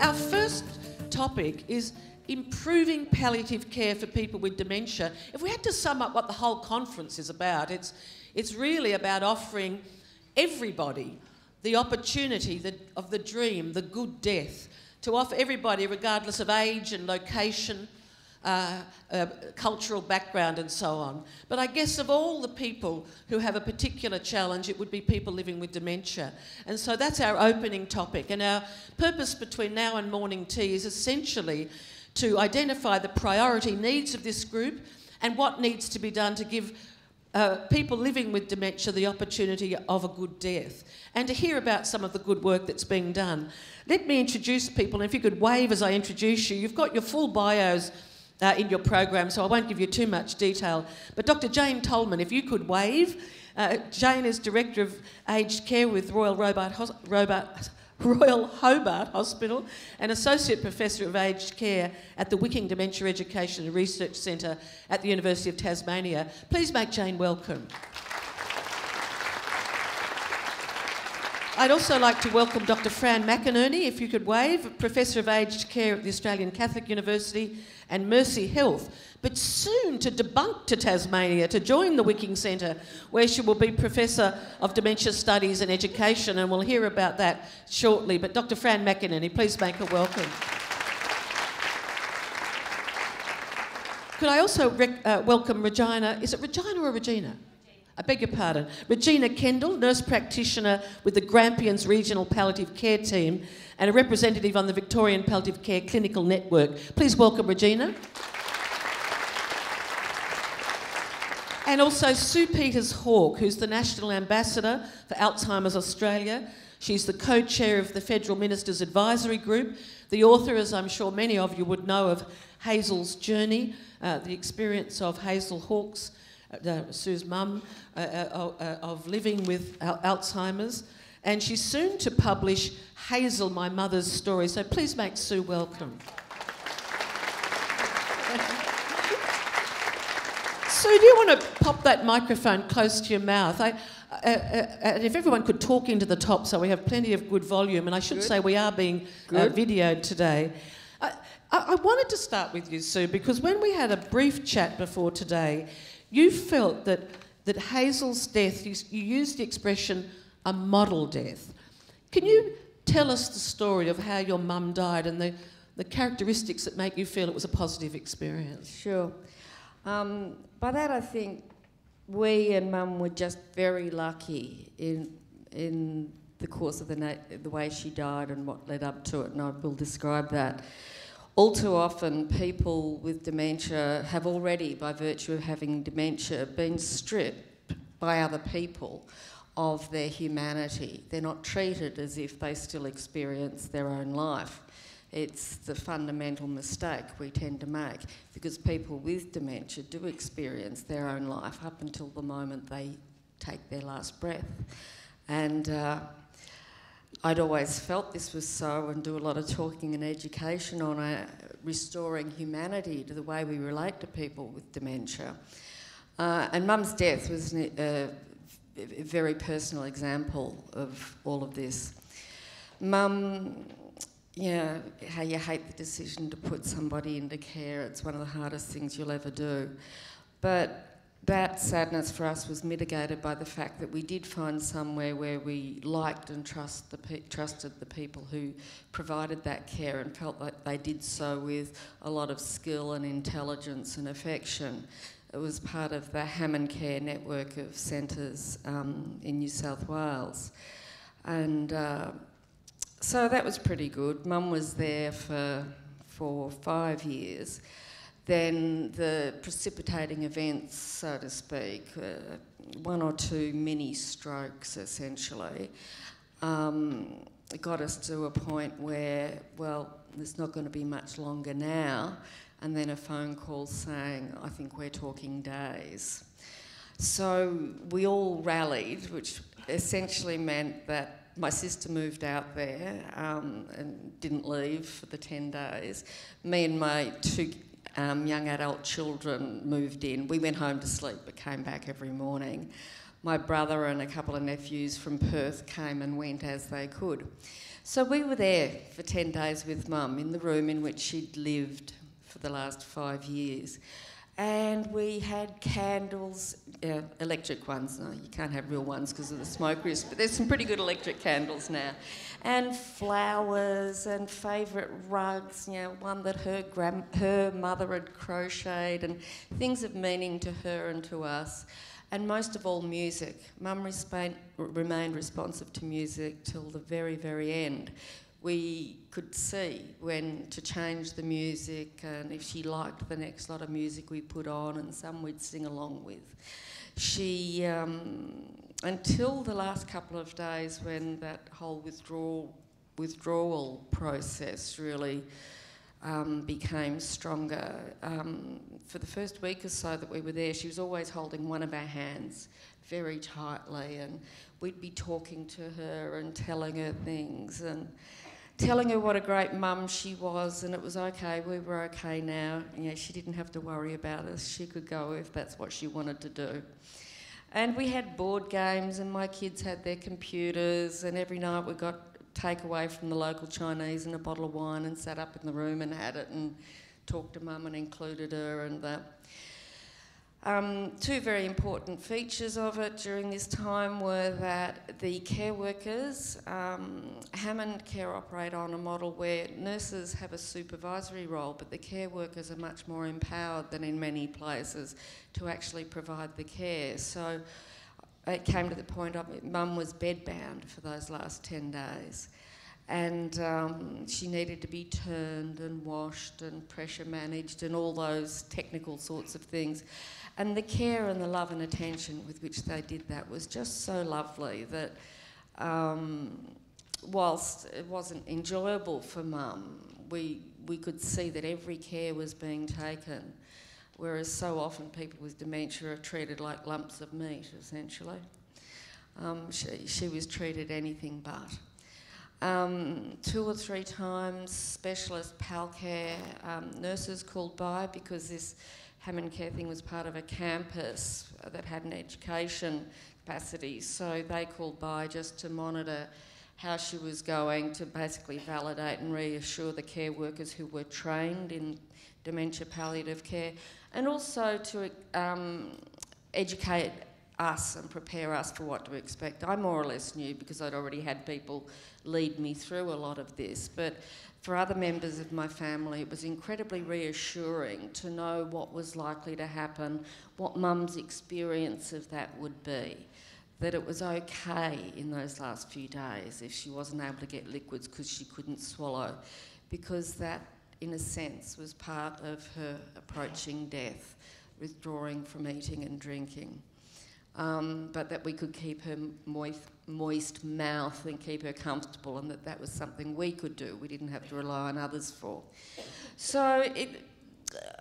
Our first topic is improving palliative care for people with dementia. If we had to sum up what the whole conference is about, it's really about offering everybody the opportunity of the dream, the good death, to offer everybody, regardless of age and location, cultural background and so on. But I guess of all the people who have a particular challenge, it would be people living with dementia. And so that's our opening topic. And our purpose between now and morning tea is essentially to identify the priority needs of this group and what needs to be done to give people living with dementia the opportunity of a good death, and to hear about some of the good work that's being done. Let me introduce people, and if you could wave as I introduce you. You've got your full bios in your program, so I won't give you too much detail. But Dr. Jane Tolman, if you could wave. Jane is Director of Aged Care with Royal Hobart Hospital and Associate Professor of Aged Care at the Wicking Dementia Education and Research Centre at the University of Tasmania. Please make Jane welcome. I'd also like to welcome Dr. Fran McInerney, if you could wave, Professor of Aged Care at the Australian Catholic University and Mercy Health, but soon to debunk to Tasmania, to join the Wicking Centre, where she will be Professor of Dementia Studies and Education, and we'll hear about that shortly. But Dr. Fran McInerney, please make her welcome. Could I also welcome Regina, is it Regina or Regina? I beg your pardon. Regina Kendall, nurse practitioner with the Grampians Regional Palliative Care Team and a representative on the Victorian Palliative Care Clinical Network. Please welcome Regina. And also Sue Pieters-Hawke, who's the National Ambassador for Alzheimer's Australia. She's the co-chair of the Federal Minister's Advisory Group, the author, as I'm sure many of you would know, of Hazel's Journey, the experience of Hazel Hawke's, Sue's mum, of living with Alzheimer's, and she's soon to publish Hazel, My Mother's Story, so please make Sue welcome. Sue, do you want to pop that microphone close to your mouth? If everyone could talk into the top so we have plenty of good volume, and I should say we are being videoed today. I wanted to start with you, Sue, because when we had a brief chat before today, you felt that Hazel's death, you used the expression, a model death. Can you tell us the story of how your mum died and the characteristics that make you feel it was a positive experience? Sure. By that, I think we and mum were just very lucky in the course of the way she died and what led up to it, and I will describe that. All too often, people with dementia have already, by virtue of having dementia, been stripped by other people of their humanity. They're not treated as if they still experience their own life. It's the fundamental mistake we tend to make, because people with dementia do experience their own life up until the moment they take their last breath. And I'd always felt this was so, and do a lot of talking and education on restoring humanity to the way we relate to people with dementia. And mum's death was a very personal example of all of this. Mum, you know, how you hate the decision to put somebody into care, it's one of the hardest things you'll ever do. But that sadness for us was mitigated by the fact that we did find somewhere where we liked and trusted the people who provided that care, and felt like they did so with a lot of skill and intelligence and affection. It was part of the Hammond Care network of centres in New South Wales. And so that was pretty good. Mum was there for 5 years. Then the precipitating events, so to speak, one or two mini strokes essentially, got us to a point where, well, it's not going to be much longer now, and then a phone call saying, I think we're talking days. So we all rallied, which essentially meant that my sister moved out there and didn't leave for the 10 days. Me and my two young adult children moved in. We went home to sleep but came back every morning. my brother and a couple of nephews from Perth came and went as they could. So we were there for 10 days with Mum in the room in which she'd lived for the last 5 years. And we had candles, electric ones. No, you can't have real ones because of the smoke risk, but there's some pretty good electric candles now. And flowers and favourite rugs, you know, one that her mother had crocheted, and things of meaning to her and to us. And most of all, music. Mum remained responsive to music till the very, very end. We could see when to change the music, and if she liked the next lot of music we put on, and some we'd sing along with. She, until the last couple of days when that whole withdrawal process really became stronger. For the first week or so that we were there, she was always holding one of our hands very tightly, and we'd be talking to her and telling her things, and telling her what a great mum she was, and it was okay, we were okay now. You know, she didn't have to worry about us. She could go if that's what she wanted to do. And we had board games, and my kids had their computers, and every night we got takeaway from the local Chinese and a bottle of wine, and sat up in the room and had it and talked to Mum and included her and that. Two very important features of it during this time were that the care workers, Hammond Care operate on a model where nurses have a supervisory role, but the care workers are much more empowered than in many places to actually provide the care. So it came to the point of Mum was bedbound for those last 10 days. And she needed to be turned and washed and pressure managed and all those technical sorts of things. And the care and the love and attention with which they did that was just so lovely that whilst it wasn't enjoyable for Mum, we could see that every care was being taken, whereas so often people with dementia are treated like lumps of meat, essentially. She was treated anything but. Two or three times, specialist palcare nurses called by, because this Hammond Care thing was part of a campus that had an education capacity, so they called by just to monitor how she was going, to basically validate and reassure the care workers who were trained in dementia palliative care, and also to educate us and prepare us for what to expect. I more or less knew because I'd already had people lead me through a lot of this, but for other members of my family it was incredibly reassuring to know what was likely to happen, what Mum's experience of that would be, that it was okay in those last few days if she wasn't able to get liquids because she couldn't swallow, because that in a sense was part of her approaching death, withdrawing from eating and drinking. But that we could keep her moist mouth and keep her comfortable, and that was something we could do. We didn't have to rely on others for. So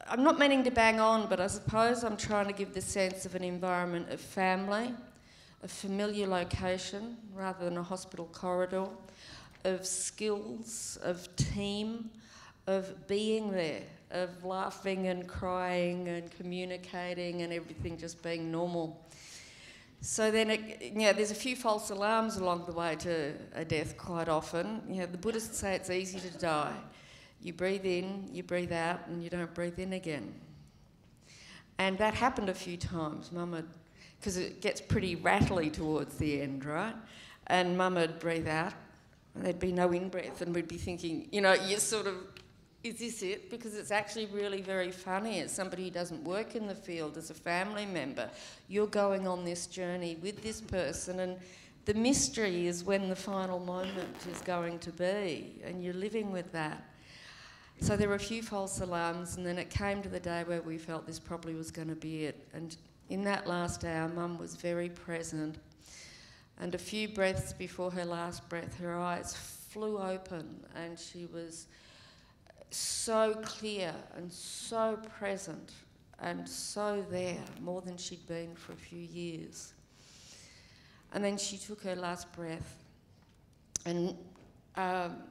I'm not meaning to bang on, but I suppose I'm trying to give the sense of an environment of family, a familiar location rather than a hospital corridor, of skills, of team, of being there, of laughing and crying and communicating and everything just being normal. So then, there's a few false alarms along the way to a death quite often. You know, the Buddhists say it's easy to die. You breathe in, you breathe out, and you don't breathe in again. And that happened a few times. Because it gets pretty rattly towards the end, right? And Mum would breathe out, and there'd be no in-breath, and we'd be thinking, you're sort of, is this it? Because it's actually really very funny. As somebody who doesn't work in the field, as a family member, you're going on this journey with this person, and the mystery is when the final moment is going to be, and you're living with that. So there were a few false alarms, and then it came to the day where we felt this probably was going to be it. And in that last hour, Mum was very present, and a few breaths before her last breath, her eyes flew open, and she was so clear and so present and so there, more than she'd been for a few years. And then she took her last breath, and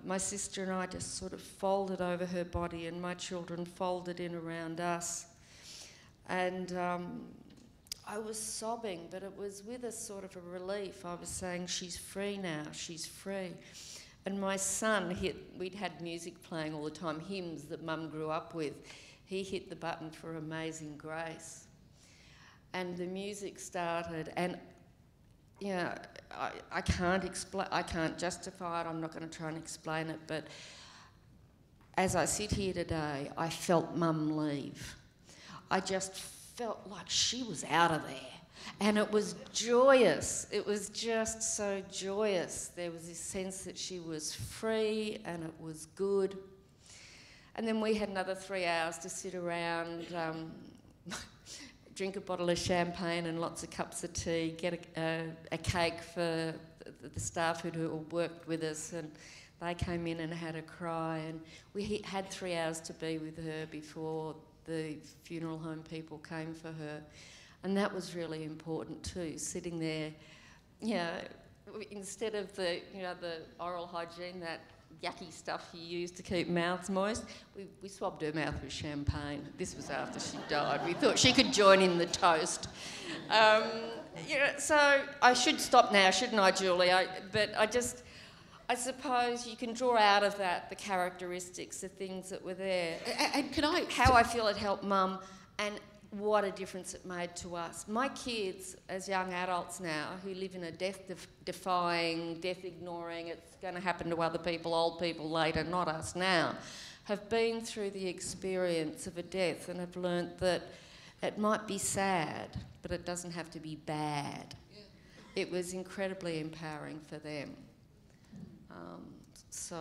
my sister and I just sort of folded over her body, and my children folded in around us. And I was sobbing, but it was with a sort of a relief. I was saying, she's free now, she's free. And my son hit, we'd had music playing all the time, hymns that Mum grew up with. He hit the button for Amazing Grace. And the music started, and you know, I can't justify it, I'm not going to try and explain it, but as I sit here today, I felt Mum leave. I just felt like she was out of there. And it was joyous. It was just so joyous. There was this sense that she was free and it was good. And then we had another 3 hours to sit around, drink a bottle of champagne and lots of cups of tea, get a cake for the staff who worked with us, and they came in and had a cry. And we had 3 hours to be with her before the funeral home people came for her. And that was really important too, sitting there, you know, instead of the, you know, the oral hygiene, that yucky stuff you use to keep mouths moist, we swabbed her mouth with champagne. This was after she died. We thought she could join in the toast. You know, so I should stop now, shouldn't I, Julie? I suppose you can draw out of that the characteristics, the things that were there. And can I... How I feel it helped Mum, and what a difference it made to us. My kids, as young adults now, who live in a death-defying, death-ignoring, it's going to happen to other people, old people later, not us now, have been through the experience of a death and have learnt that it might be sad, but it doesn't have to be bad. Yeah. It was incredibly empowering for them.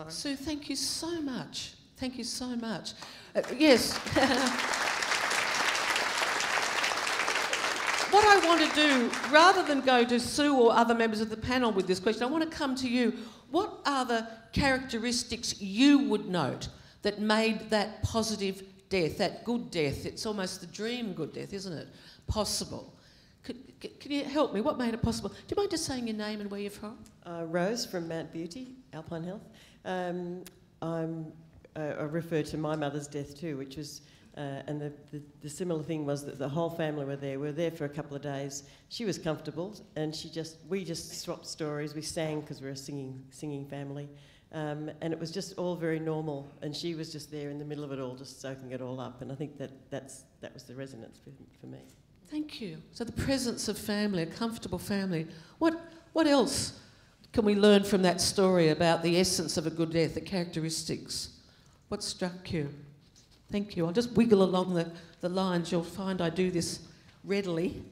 Sue, thank you so much. Thank you so much. Yes. What I want to do, rather than go to Sue or other members of the panel with this question, I want to come to you. What are the characteristics you would note that made that positive death, that good death, it's almost the dream good death, isn't it, possible? Can you help me? What made it possible? Do you mind just saying your name and where you're from? Rose from Mount Beauty, Alpine Health. I refer to my mother's death too, which was... and the similar thing was that the whole family were there. We were there for a couple of days. She was comfortable, and we just swapped stories. We sang because we're a singing family, and it was just all very normal. And she was just there in the middle of it all, just soaking it all up. And I think that was the resonance for me. Thank you. So the presence of family, a comfortable family. What else can we learn from that story about the essence of a good death, the characteristics? What struck you? Thank you. I'll just wiggle along the lines. You'll find I do this readily.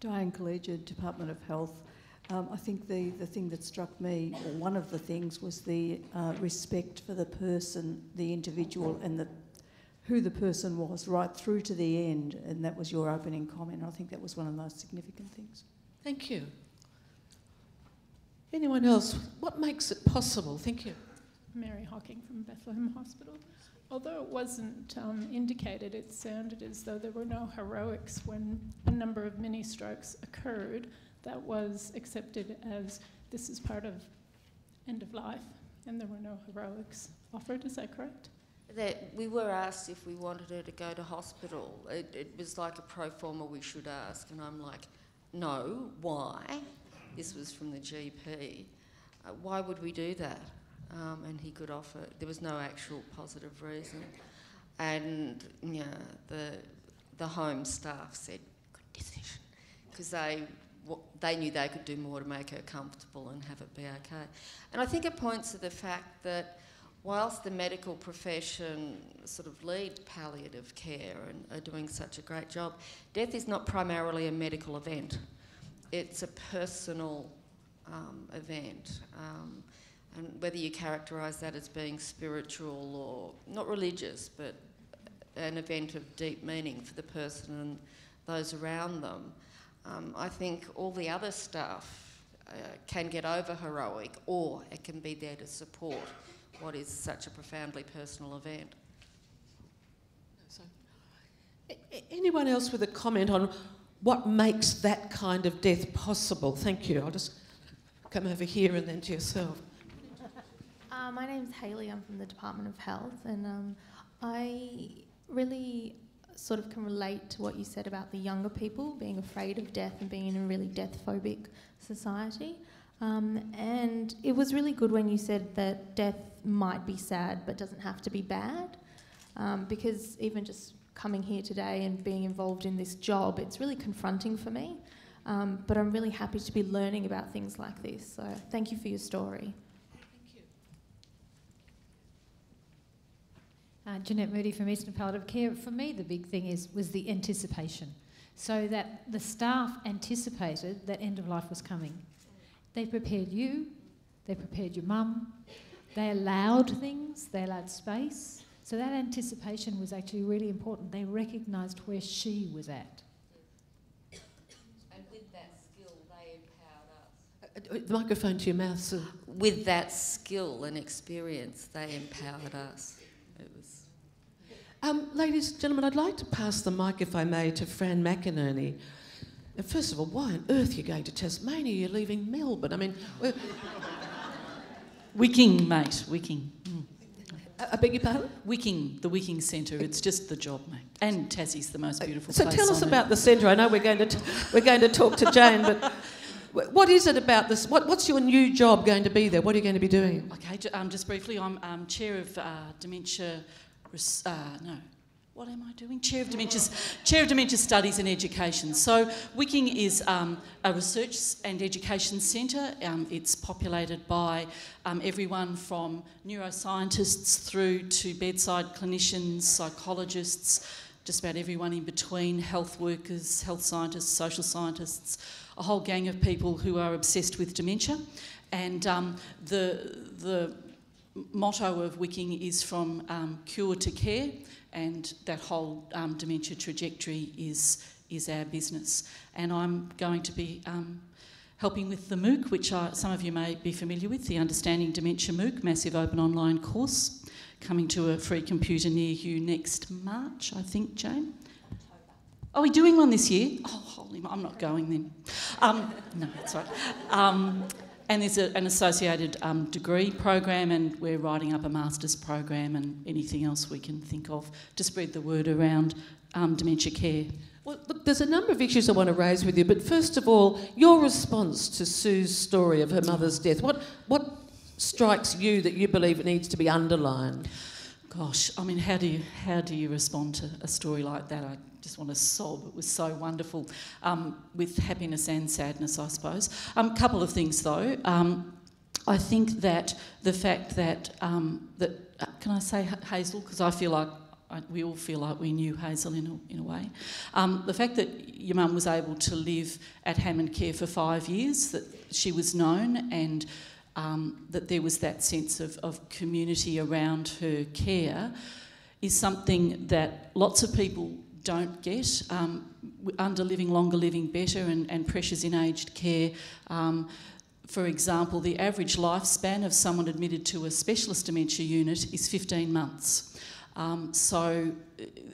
Diane Collegiate, Department of Health. I think the thing that struck me, or one of the things, was the respect for the person, the individual, and who the person was right through to the end. And that was your opening comment. I think that was one of the most significant things. Thank you. Anyone else? What makes it possible? Thank you. Mary Hocking from Bethlehem Hospital. Although it wasn't indicated, it sounded as though there were no heroics when a number of mini-strokes occurred. That was accepted as this is part of end of life, and there were no heroics offered. Is that correct? We were asked if we wanted her to go to hospital. It was like a pro forma, we should ask, and I'm like, no, why? This was from the GP. Why would we do that? And he could offer. There was no actual positive reason, and yeah, the home staff said good decision because they knew they could do more to make her comfortable and have it be okay. And I think it points to the fact that whilst the medical profession sort of lead palliative care and are doing such a great job, death is not primarily a medical event. It's a personal event. And whether you characterise that as being spiritual or not religious, but an event of deep meaning for the person and those around them, I think all the other stuff can get over heroic, or it can be there to support what is such a profoundly personal event. So, anyone else with a comment on what makes that kind of death possible? Thank you. I'll just come over here and then to yourself. My name's Hayley, I'm from the Department of Health, and I really sort of can relate to what you said about the younger people being afraid of death and being in a really death-phobic society. And it was really good when you said that death might be sad but doesn't have to be bad, because even just coming here today and being involved in this job, it's really confronting for me, but I'm really happy to be learning about things like this. So thank you for your story. Jeanette Moody from Eastern Palliative Care. For me, the big thing was the anticipation. So that the staff anticipated that end of life was coming. They prepared you, they prepared your mum, they allowed things, they allowed space. So that anticipation was actually really important. They recognised where she was at. And with that skill, they empowered us. The microphone to your mouth, Sue. With that skill and experience, they empowered us. It was ladies and gentlemen, I'd like to pass the mic, if I may, to Fran McInerney. And first of all, why on earth are you going to Tasmania? You're leaving Melbourne. I mean, we're Wicking, mate, Wicking. Mm. I beg your pardon? Wicking, the Wicking Centre. It's just the job, mate. And Tassie's the most beautiful place. So tell us about the centre. I know we're going to talk to Jane, but what is it about this? What's your new job going to be there? What are you going to be doing? Okay, just briefly, I'm chair of dementia. Chair of Dementia Studies and Education. So Wicking is a research and education centre. It's populated by everyone from neuroscientists through to bedside clinicians, psychologists, just about everyone in between, health workers, health scientists, social scientists, a whole gang of people who are obsessed with dementia. And the motto of Wicking is from cure to care, and that whole dementia trajectory is our business. And I'm going to be helping with the MOOC, which some of you may be familiar with, the Understanding Dementia MOOC, massive open online course, coming to a free computer near you next March, I think, Jane? Are we doing one this year? Oh, holy, I'm not going then. No, that's right. And there's an associated degree program, and we're writing up a master's program and anything else we can think of to spread the word around dementia care. Well, look, there's a number of issues I want to raise with you, but first of all, your response to Sue's story of her mother's death. What strikes you that you believe it needs to be underlined? Gosh, I mean, how do you respond to a story like that? I just want to sob. It was so wonderful, with happiness and sadness, I suppose. A couple of things, though. I think that the fact that can I say Hazel? Because I feel like we all feel like we knew Hazel in a way. The fact that your mum was able to live at Hammond Care for 5 years, that she was known, and that there was that sense of community around her care, is something that lots of people don't get. Under living longer, living better, and pressures in aged care. For example, the average lifespan of someone admitted to a specialist dementia unit is 15 months. So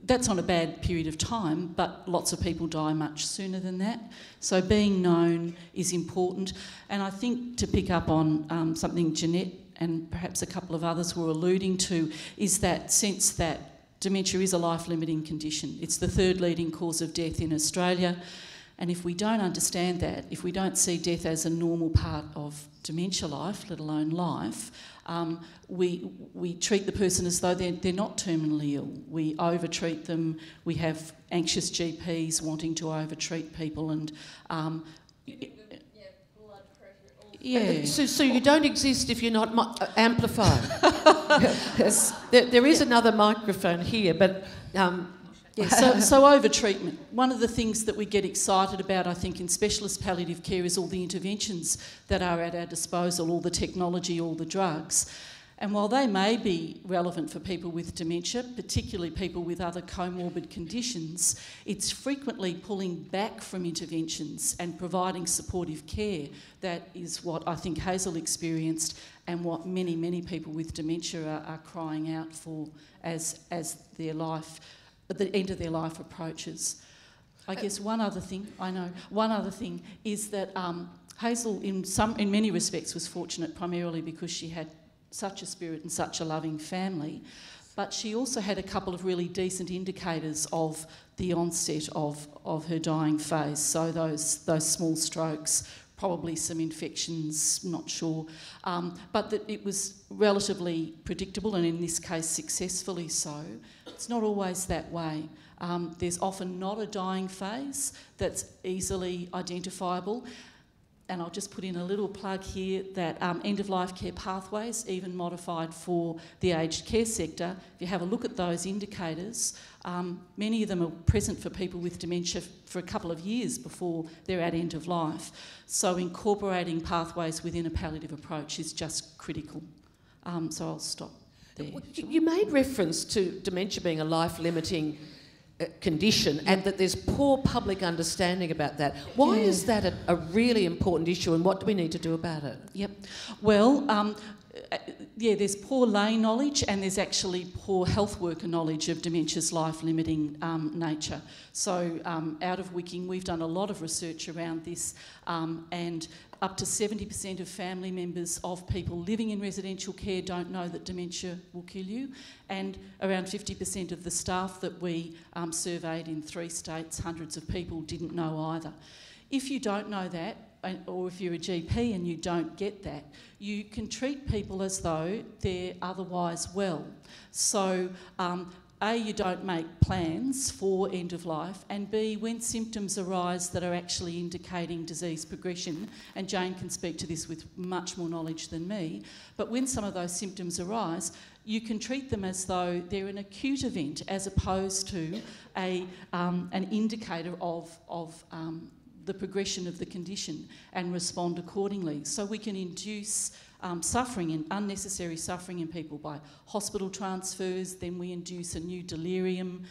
that's not a bad period of time, but lots of people die much sooner than that. So being known is important. And I think to pick up on something Jeanette and perhaps a couple of others were alluding to, is that sense that dementia is a life-limiting condition. It's the third leading cause of death in Australia. And if we don't understand that, if we don't see death as a normal part of dementia life, let alone life, we treat the person as though they're not terminally ill. We over-treat them. We have anxious GPs wanting to over-treat people, and blood pressure. Yeah. So you don't exist if you're not amplified. There is another microphone here, but. Yeah, so over-treatment. One of the things that we get excited about, I think, in specialist palliative care is all the interventions that are at our disposal, all the technology, all the drugs. And while they may be relevant for people with dementia, particularly people with other comorbid conditions, it's frequently pulling back from interventions and providing supportive care. That is what I think Hazel experienced, and what many, many people with dementia are crying out for as their life. At the end of their life approaches. I guess one other thing is that Hazel in many respects was fortunate, primarily because she had such a spirit and such a loving family, But she also had a couple of really decent indicators of the onset of her dying phase. So those small strokes, probably some infections, not sure. But that it was relatively predictable, and in this case successfully so. It's not always that way. There's often not a dying phase that's easily identifiable. And I'll just put in a little plug here that end-of-life care pathways, even modified for the aged care sector, if you have a look at those indicators, many of them are present for people with dementia for a couple of years before they're at end of life. So incorporating pathways within a palliative approach is just critical. So I'll stop there. You made reference to dementia being a life-limiting condition, and that there's poor public understanding about that. Why is that a really important issue, and what do we need to do about it? Yep. Well, there's poor lay knowledge, and there's actually poor health worker knowledge of dementia's life-limiting nature. So out of Wicking, we've done a lot of research around this, and up to 70% of family members of people living in residential care don't know that dementia will kill you, and around 50% of the staff that we surveyed in 3 states, hundreds of people, didn't know either. If you don't know that, or if you're a GP and you don't get that, you can treat people as though they're otherwise well. So A, you don't make plans for end of life, and B, when symptoms arise that are actually indicating disease progression, and Jane can speak to this with much more knowledge than me, but when some of those symptoms arise, you can treat them as though they're an acute event as opposed to an indicator of the progression of the condition, and respond accordingly. So we can induce suffering and unnecessary suffering in people by hospital transfers, then we induce a new delirium,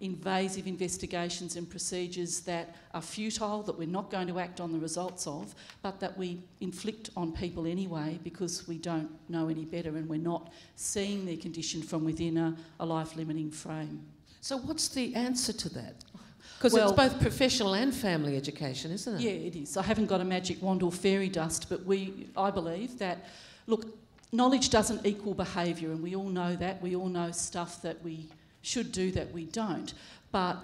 invasive investigations and procedures that are futile, that we're not going to act on the results of, but that we inflict on people anyway because we don't know any better and we're not seeing their condition from within a life-limiting frame. So what's the answer to that? Because it's both professional and family education, isn't it? Yeah, it is. I haven't got a magic wand or fairy dust, but I believe that, look, knowledge doesn't equal behaviour, and we all know that. We all know stuff that we should do that we don't. But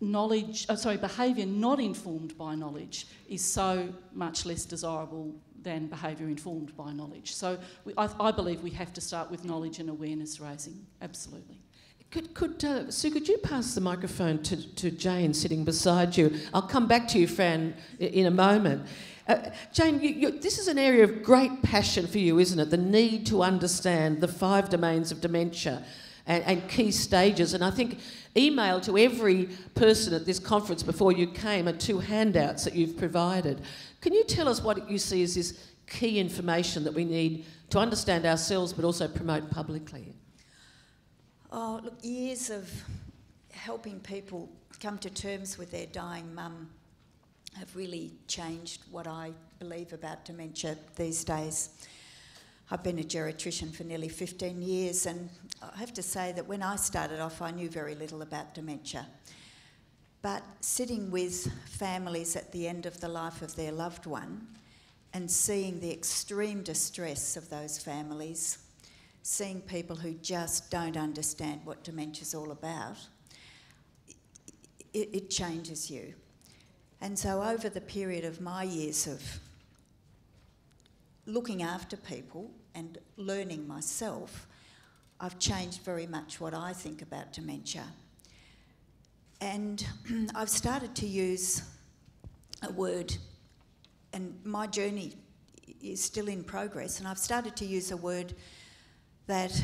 behaviour not informed by knowledge is so much less desirable than behaviour informed by knowledge. So I believe we have to start with knowledge and awareness raising, absolutely. Sue, could you pass the microphone to Jane sitting beside you? I'll come back to you, Fran, in a moment. Jane, this is an area of great passion for you, isn't it? The need to understand the 5 domains of dementia and key stages. And I think emailed to every person at this conference before you came are 2 handouts that you've provided. Can you tell us what you see as this key information that we need to understand ourselves but also promote publicly? Oh, look, years of helping people come to terms with their dying mum have really changed what I believe about dementia these days. I've been a geriatrician for nearly 15 years, and I have to say that when I started off, I knew very little about dementia. But sitting with families at the end of the life of their loved one and seeing the extreme distress of those families, seeing people who just don't understand what dementia's all about, it changes you. And so over the period of my years of looking after people and learning myself, I've changed very much what I think about dementia. And I've started to use a word, and my journey is still in progress, and I've started to use a word that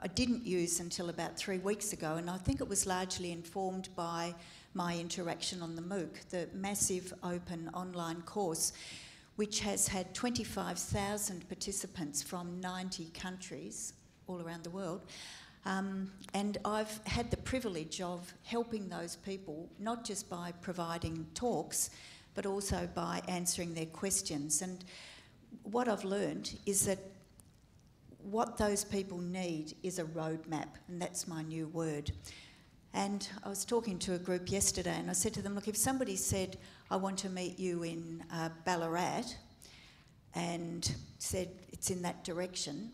I didn't use until about 3 weeks ago, and I think it was largely informed by my interaction on the MOOC, the massive open online course, which has had 25,000 participants from 90 countries all around the world. And I've had the privilege of helping those people, not just by providing talks, but also by answering their questions. And what I've learned is that what those people need is a roadmap, and that's my new word. And I was talking to a group yesterday, and I said to them, look, if somebody said, I want to meet you in Ballarat, and said it's in that direction,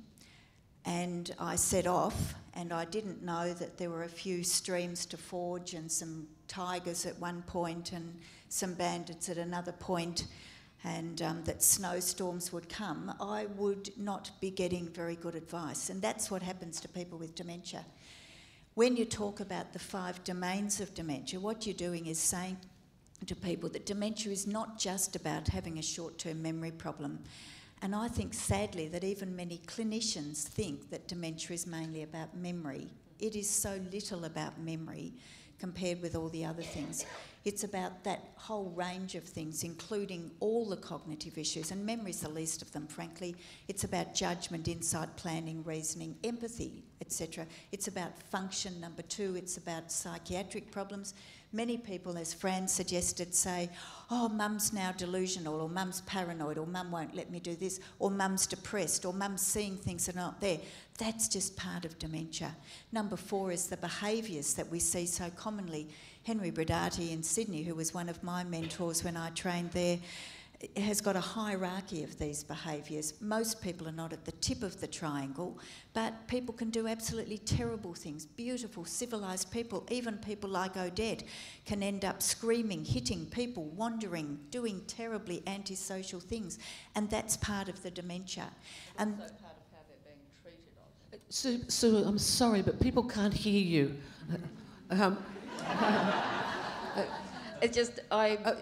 and I set off, and I didn't know that there were a few streams to forge and some tigers at one point and some bandits at another point, and that snowstorms would come. I would not be getting very good advice, and that's what happens to people with dementia. When you talk about the 5 domains of dementia, what you're doing is saying to people that dementia is not just about having a short-term memory problem. And I think, sadly, that even many clinicians think that dementia is mainly about memory. It is so little about memory compared with all the other things. It's about that whole range of things, including all the cognitive issues, and memory's the least of them, frankly. It's about judgment, insight, planning, reasoning, empathy, etc. It's about function, number 2. It's about psychiatric problems. Many people, as Fran suggested, say, oh, mum's now delusional, or mum's paranoid, or mum won't let me do this, or mum's depressed, or mum's seeing things that are not there. That's just part of dementia. Number 4 is the behaviours that we see so commonly. Henry Bradati in Sydney, who was one of my mentors when I trained there, has got a hierarchy of these behaviours. Most people are not at the tip of the triangle, but people can do absolutely terrible things. Beautiful, civilised people, even people like Odette, can end up screaming, hitting people, wandering, doing terribly antisocial things, and that's part of the dementia. It's also part of how they're being treated. Sue, I'm sorry, but people can't hear you. It's just,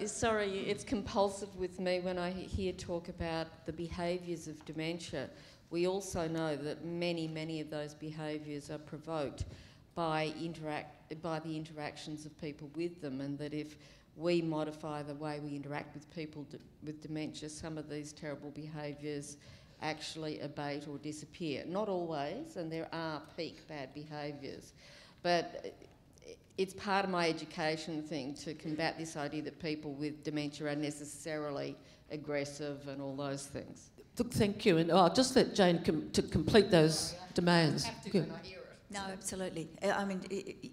sorry, it's compulsive with me when I hear talk about the behaviours of dementia. We also know that many of those behaviours are provoked by the interactions of people with them, and that if we modify the way we interact with people with dementia, some of these terrible behaviours actually abate or disappear. Not always, and there are peak bad behaviours, but it's part of my education thing to combat this idea that people with dementia are necessarily aggressive and all those things. Look, thank you, and I'll just let Jane complete those demands. No, absolutely. I mean,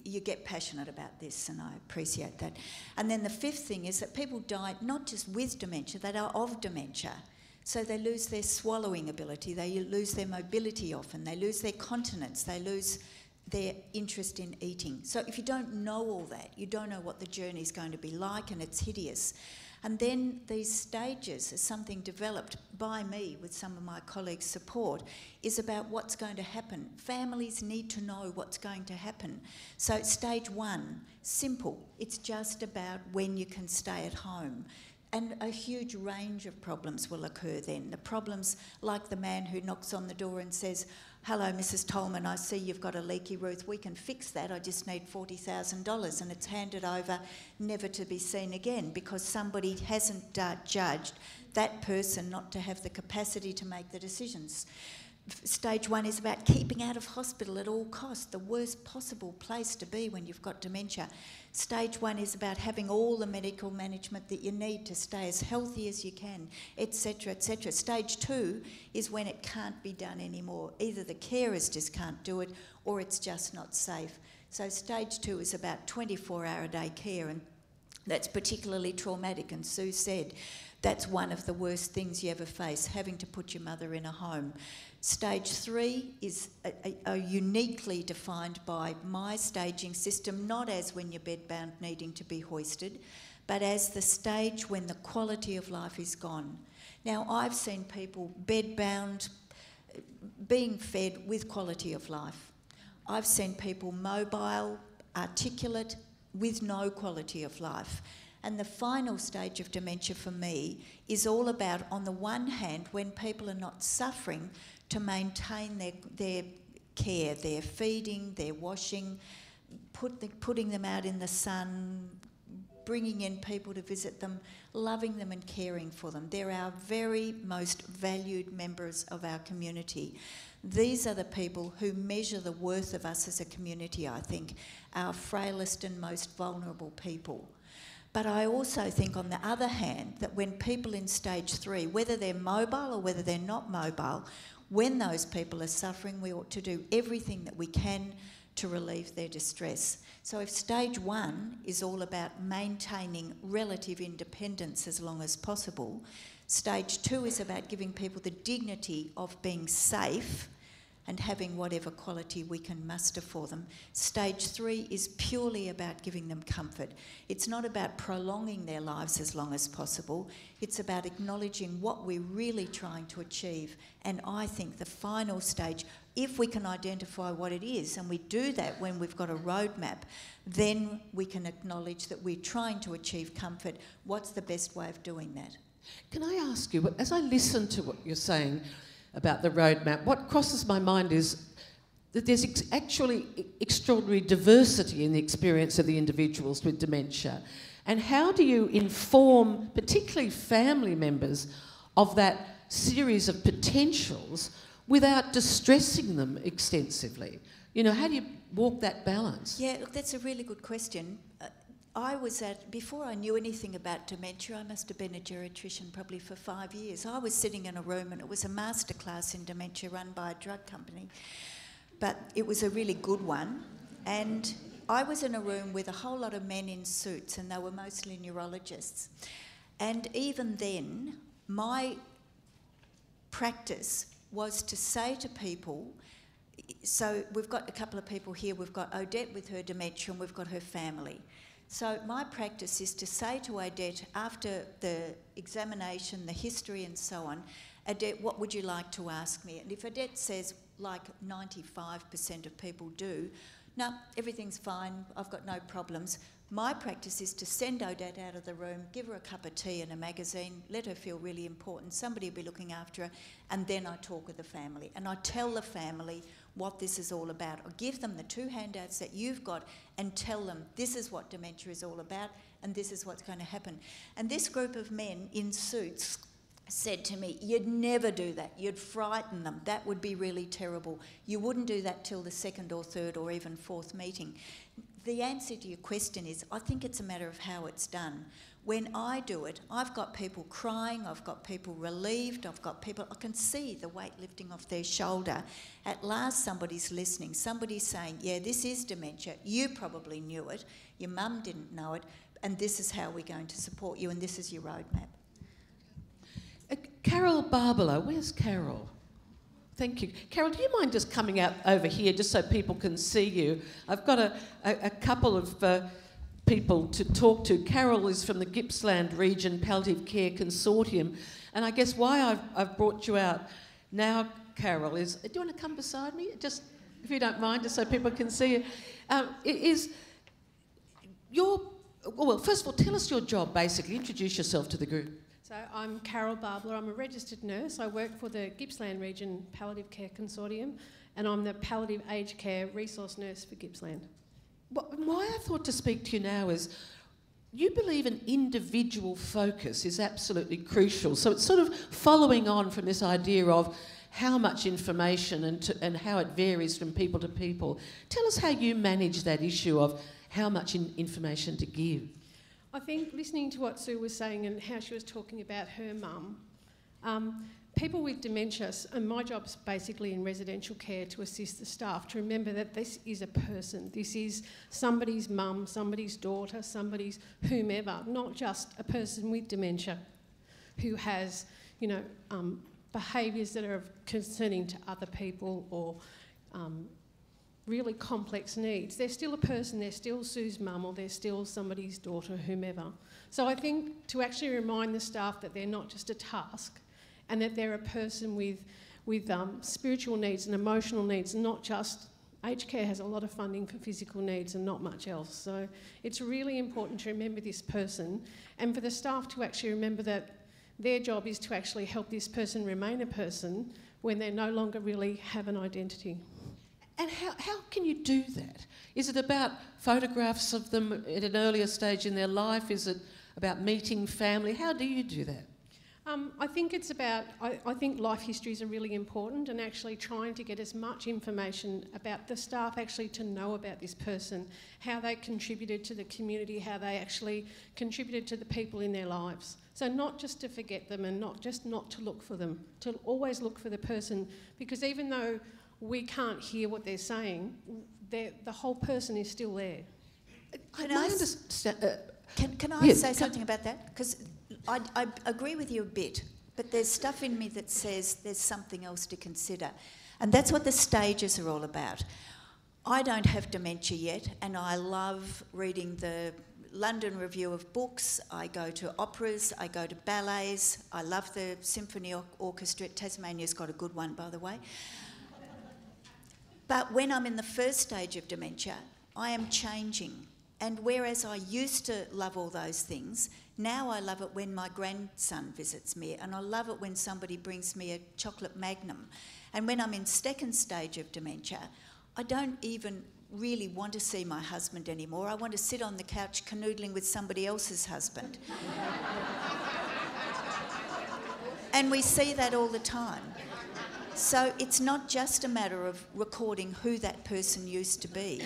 you get passionate about this, and I appreciate that. And then the 5th thing is that people die not just with dementia, they die of dementia. So they lose their swallowing ability, they lose their mobility often, they lose their continence, they lose their interest in eating. So if you don't know all that, you don't know what the journey is going to be like, and it's hideous. And then these stages, is something developed by me with some of my colleagues' support, is about what's going to happen. Families need to know what's going to happen. So stage 1, simple. It's just about when you can stay at home. And a huge range of problems will occur then. The problems like the man who knocks on the door and says, hello, Mrs. Tolman, I see you've got a leaky roof. We can fix that. I just need $40,000. And it's handed over, never to be seen again, because somebody hasn't judged that person not to have the capacity to make the decisions. Stage 1 is about keeping out of hospital at all costs, the worst possible place to be when you've got dementia. Stage 1 is about having all the medical management that you need to stay as healthy as you can, etc., etc. Stage 2 is when it can't be done anymore. Either the carers just can't do it, or it's just not safe. So stage 2 is about 24-hour-a-day care, and that's particularly traumatic, and Sue said that's one of the worst things you ever face, having to put your mother in a home. Stage 3 is uniquely defined by my staging system, not as when you're bedbound needing to be hoisted, but as the stage when the quality of life is gone. Now, I've seen people bedbound, being fed with quality of life. I've seen people mobile, articulate, with no quality of life. And the final stage of dementia for me is all about, on the one hand, when people are not suffering, to maintain their care, their feeding, their washing, putting them out in the sun, bringing in people to visit them, loving them and caring for them. They're our very most valued members of our community. These are the people who measure the worth of us as a community, I think, our frailest and most vulnerable people. But I also think, on the other hand, that when people in stage 3, whether they're mobile or whether they're not mobile, when those people are suffering, we ought to do everything that we can to relieve their distress. So if stage 1 is all about maintaining relative independence as long as possible, stage 2 is about giving people the dignity of being safe and having whatever quality we can muster for them. Stage 3 is purely about giving them comfort. It's not about prolonging their lives as long as possible. It's about acknowledging what we're really trying to achieve. And I think the final stage, if we can identify what it is, and we do that when we've got a roadmap, then we can acknowledge that we're trying to achieve comfort. What's the best way of doing that? Can I ask you, as I listen to what you're saying about the roadmap, what crosses my mind is that there's actually extraordinary diversity in the experience of the individuals with dementia. And how do you inform, particularly family members, of that series of potentials without distressing them extensively? You know, how do you walk that balance? Yeah, look, that's a really good question. I was at, before I knew anything about dementia, I must have been a geriatrician probably for 5 years. I was sitting in a room and it was a masterclass in dementia run by a drug company, but it was a really good one. And I was in a room with a whole lot of men in suits, and they were mostly neurologists. And even then, my practice was to say to people, so we've got a couple of people here, we've got Odette with her dementia and we've got her family. So my practice is to say to Odette, after the examination, the history and so on, Odette, what would you like to ask me? And if Odette says, like 95% of people do, no, everything's fine, I've got no problems, my practice is to send Odette out of the room, give her a cup of tea and a magazine, let her feel really important, somebody will be looking after her, and then I talk with the family. And I tell the family what this is all about. Or give them the 2 handouts that you've got and tell them this is what dementia is all about and this is what's going to happen. And this group of men in suits said to me, you'd never do that. You'd frighten them. That would be really terrible. You wouldn't do that till the 2nd or 3rd or even 4th meeting. The answer to your question is, I think it's a matter of how it's done. When I do it, I've got people crying, I've got people relieved, I've got people, I can see the weight lifting off their shoulder. At last somebody's listening, somebody's saying, yeah, this is dementia, you probably knew it, your mum didn't know it, and this is how we're going to support you and this is your roadmap. Carol Barbler, where's Carol? Thank you. Carol, do you mind just coming out over here just so people can see you? I've got a couple of people to talk to. Carol is from the Gippsland Region Palliative Care Consortium, and I guess why I've brought you out now, Carol, is, do you want to come beside me? Just, if you don't mind, just so people can see you. It is your, well, first of all, tell us your job, basically. Introduce yourself to the group. So I'm Carol Barbler. I'm a registered nurse. I work for the Gippsland Region Palliative Care Consortium, and I'm the Palliative Aged Care Resource Nurse for Gippsland. Why I thought to speak to you now is you believe an individual focus is absolutely crucial. So it's sort of following on from this idea of how much information and how it varies from people to people. Tell us how you manage that issue of how much information to give. I think listening to what Sue was saying and how she was talking about her mum, people with dementia, and my job's basically in residential care to assist the staff, to remember that this is a person, this is somebody's mum, somebody's daughter, somebody's whomever, not just a person with dementia who has, you know, behaviours that are concerning to other people or really complex needs. They're still a person, they're still Sue's mum or they're still somebody's daughter, whomever. So I think to actually remind the staff that they're not just a task, and that they're a person with spiritual needs and emotional needs, not just... Aged care has a lot of funding for physical needs and not much else. So it's really important to remember this person, and for the staff to actually remember that their job is to actually help this person remain a person when they no longer really have an identity. And how can you do that? Is it about photographs of them at an earlier stage in their life? Is it about meeting family? How do you do that? I think it's about, I think life histories are really important, and actually trying to get as much information about the staff actually to know about this person, how they contributed to the community, how they actually contributed to the people in their lives. So not just to forget them and not just not to look for them, to always look for the person, because even though we can't hear what they're saying, the whole person is still there. Can I say something about that? 'Cause I agree with you a bit, but there's stuff in me that says there's something else to consider. And that's what the stages are all about. I don't have dementia yet, and I love reading the London Review of Books. I go to operas, I go to ballets. I love the symphony orchestra. Tasmania's got a good one, by the way. But when I'm in the first stage of dementia, I am changing. And whereas I used to love all those things, now I love it when my grandson visits me, and I love it when somebody brings me a chocolate magnum. And when I'm in second stage of dementia, I don't even really want to see my husband anymore. I want to sit on the couch canoodling with somebody else's husband. And we see that all the time. So it's not just a matter of recording who that person used to be.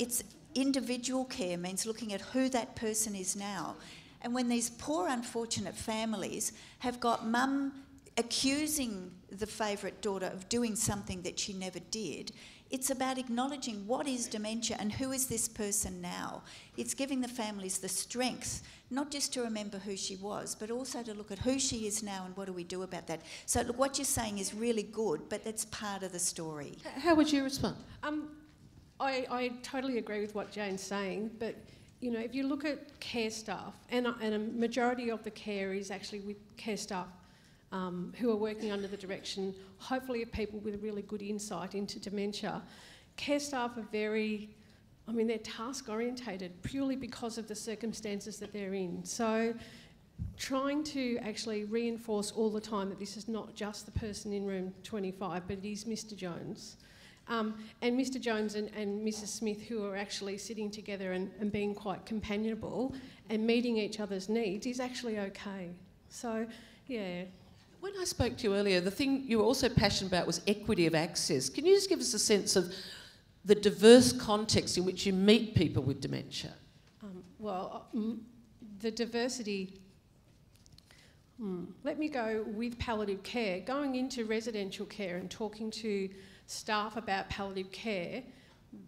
It's individual care means looking at who that person is now. And when these poor unfortunate families have got mum accusing the favourite daughter of doing something that she never did, it's about acknowledging what is dementia and who is this person now. It's giving the families the strength, not just to remember who she was, but also to look at who she is now and what do we do about that. So look, what you're saying is really good, but that's part of the story. How would you respond? I totally agree with what Jane's saying, but you know, if you look at care staff, and a majority of the care is actually with care staff who are working under the direction, hopefully, of people with a really good insight into dementia. Care staff are very, I mean, they're task orientated purely because of the circumstances that they're in. So trying to actually reinforce all the time that this is not just the person in room 25, but it is Mr. Jones. And Mr. Jones and Mrs. Smith, who are actually sitting together and being quite companionable and meeting each other's needs, is actually okay. So, yeah. When I spoke to you earlier, the thing you were also passionate about was equity of access. Can you just give us a sense of the diverse context in which you meet people with dementia? The diversity... Let me go with palliative care. Going into residential care and talking to staff about palliative care,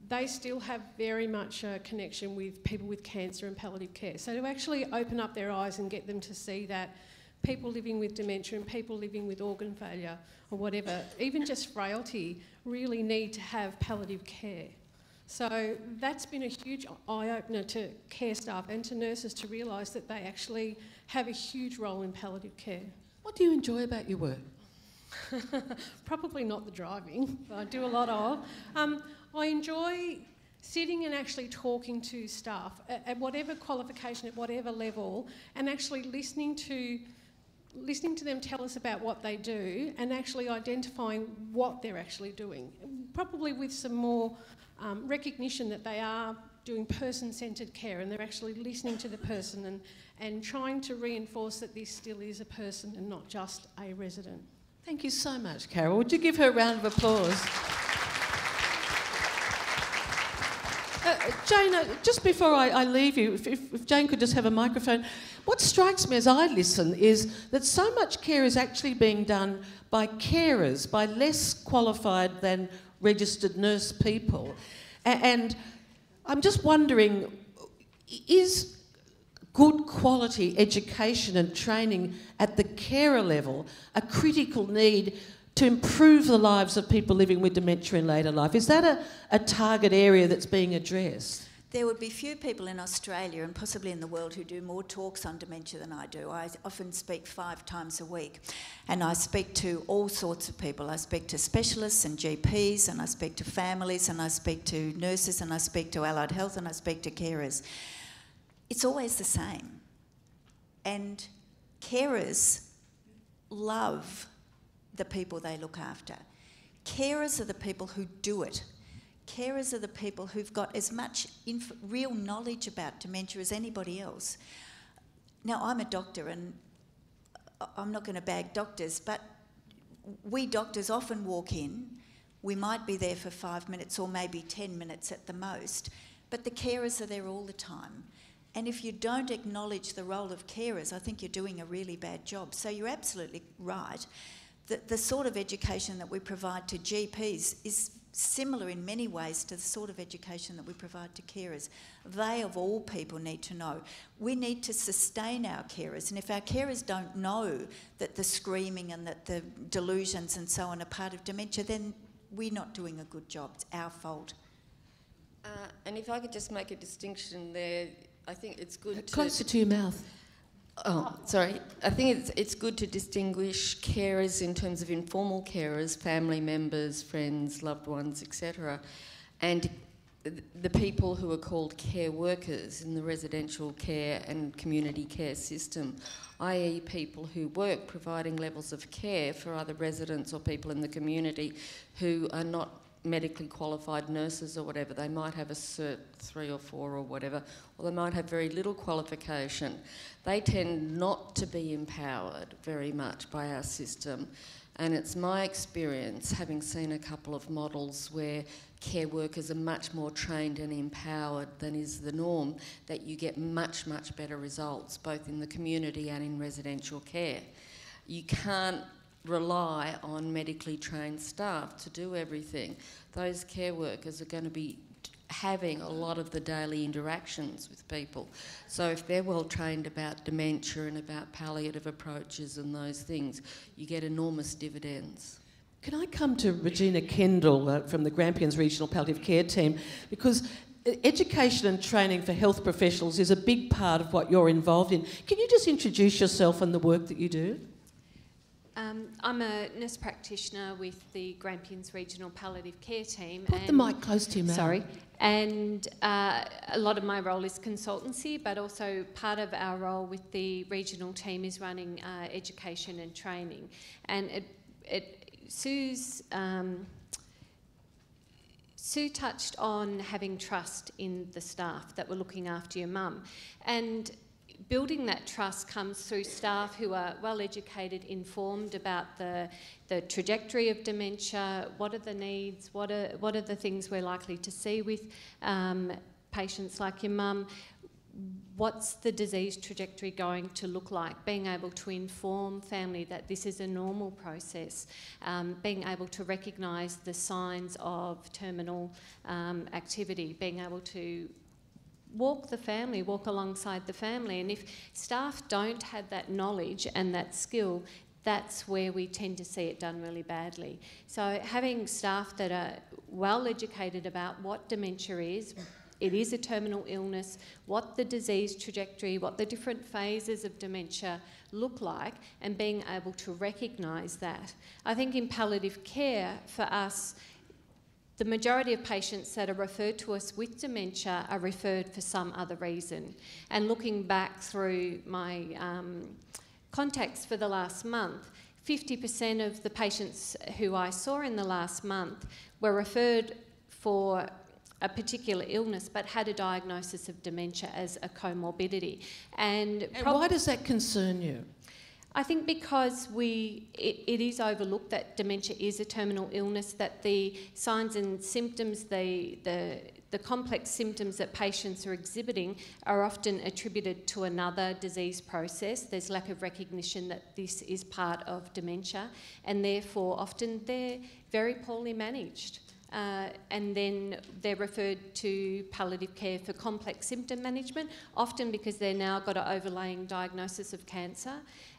they still have very much a connection with people with cancer and palliative care. So to actually open up their eyes and get them to see that people living with dementia and people living with organ failure or whatever, even just frailty, really need to have palliative care. So that's been a huge eye-opener to care staff and to nurses to realise that they actually have a huge role in palliative care. What do you enjoy about your work? Probably not the driving, but I do a lot of. I enjoy sitting and actually talking to staff at whatever qualification, at whatever level, and actually listening to them tell us about what they do and actually identifying what they're actually doing, probably with some more recognition that they are doing person-centred care and they're actually listening to the person and trying to reinforce that this still is a person and not just a resident. Thank you so much, Carol. Would you give her a round of applause? Jane, just before I leave you, if Jane could just have a microphone, what strikes me as I listen is that so much care is actually being done by carers, by less qualified than registered nurse people. And I'm just wondering, is good quality education and training at the carer level a critical need to improve the lives of people living with dementia in later life? Is that a target area that's being addressed? There would be few people in Australia and possibly in the world who do more talks on dementia than I do. I often speak 5 times a week and I speak to all sorts of people. I speak to specialists and GPs and I speak to families and I speak to nurses and I speak to allied health and I speak to carers. It's always the same. And carers love the people they look after. Carers are the people who do it. Carers are the people who've got as much real knowledge about dementia as anybody else. Now, I'm a doctor and I'm not going to bag doctors, but we doctors often walk in, we might be there for 5 minutes or maybe 10 minutes at the most, but the carers are there all the time. And if you don't acknowledge the role of carers, I think you're doing a really bad job. So you're absolutely right. The sort of education that we provide to GPs is similar in many ways to the sort of education that we provide to carers. They, of all people, need to know. We need to sustain our carers, and if our carers don't know that the screaming and that the delusions and so on are part of dementia, then we're not doing a good job. It's our fault. And if I could just make a distinction there, I think it's good to... Closer to your mouth. Oh, sorry. I think it's good to distinguish carers in terms of informal carers, family members, friends, loved ones, etc., and the people who are called care workers in the residential care and community care system, i.e. people who work providing levels of care for other residents or people in the community who are not medically qualified nurses or whatever. They might have a cert 3 or 4 or whatever, or they might have very little qualification. They tend not to be empowered very much by our system. And it's my experience, having seen a couple of models where care workers are much more trained and empowered than is the norm, that you get much, much better results, both in the community and in residential care. You can't rely on medically trained staff to do everything. Those care workers are going to be having a lot of the daily interactions with people. So if they're well trained about dementia and about palliative approaches and those things, you get enormous dividends. Can I come to Regina Kendall from the Grampians Regional Palliative Care Team? Because education and training for health professionals is a big part of what you're involved in. Can you just introduce yourself and the work that you do? I'm a nurse practitioner with the Grampians Regional Palliative Care Team. Put the mic close to you, ma'am. Sorry. And a lot of my role is consultancy, but also part of our role with the regional team is running education and training. And Sue touched on having trust in the staff that were looking after your mum. And building that trust comes through staff who are well educated, informed about the trajectory of dementia, what are the needs, what are the things we're likely to see with patients like your mum, what's the disease trajectory going to look like, being able to inform family that this is a normal process, being able to recognise the signs of terminal activity, being able to walk alongside the family. And if staff don't have that knowledge and that skill, that's where we tend to see it done really badly. So having staff that are well educated about what dementia is, it is a terminal illness, what the disease trajectory, what the different phases of dementia look like, and being able to recognise that. I think in palliative care, for us, the majority of patients that are referred to us with dementia are referred for some other reason. And looking back through my contacts for the last month, 50% of the patients who I saw in the last month were referred for a particular illness but had a diagnosis of dementia as a comorbidity. And why does that concern you? I think because it is overlooked that dementia is a terminal illness, that the signs and symptoms, the complex symptoms that patients are exhibiting are often attributed to another disease process. There's lack of recognition that this is part of dementia, and therefore often they're very poorly managed. And then they're referred to palliative care for complex symptom management, often because they've now got an overlaying diagnosis of cancer.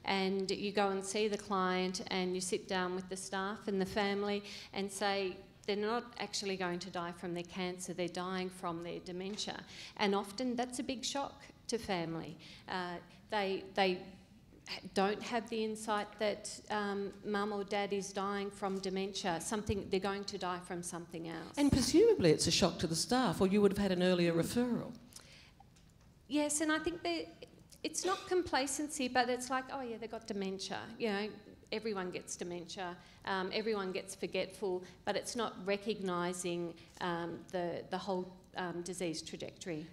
And you go and see the client and you sit down with the staff and the family and say they're not actually going to die from their cancer, they're dying from their dementia. And often that's a big shock to family. They don't have the insight that mum or dad is dying from dementia. They're going to die from something else. And presumably it's a shock to the staff, or you would have had an earlier referral. Yes, and I think it's not complacency, but it's like, oh yeah, they've got dementia. You know, everyone gets dementia, everyone gets forgetful, but it's not recognising the whole disease trajectory.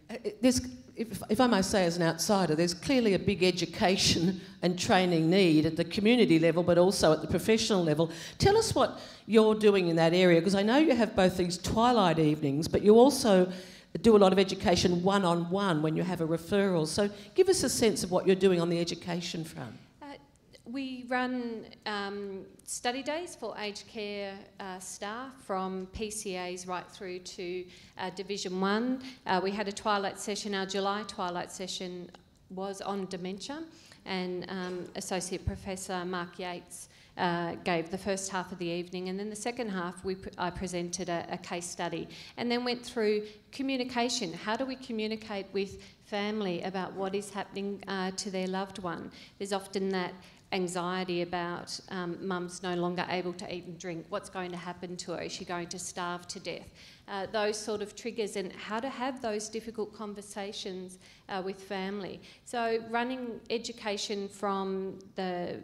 If I may say as an outsider, there's clearly a big education and training need at the community level but also at the professional level. Tell us what you're doing in that area, because I know you have both these twilight evenings but you also do a lot of education one-on-one when you have a referral. So give us a sense of what you're doing on the education front. We run study days for aged care staff from PCAs right through to Division 1. We had a twilight session. Our July twilight session was on dementia, and Associate Professor Mark Yates gave the first half of the evening, and then the second half I presented a case study, and then went through communication. How do we communicate with family about what is happening to their loved one? There's often that anxiety about mum's no longer able to eat and drink. What's going to happen to her? Is she going to starve to death? Those sort of triggers, and how to have those difficult conversations with family. So running education from the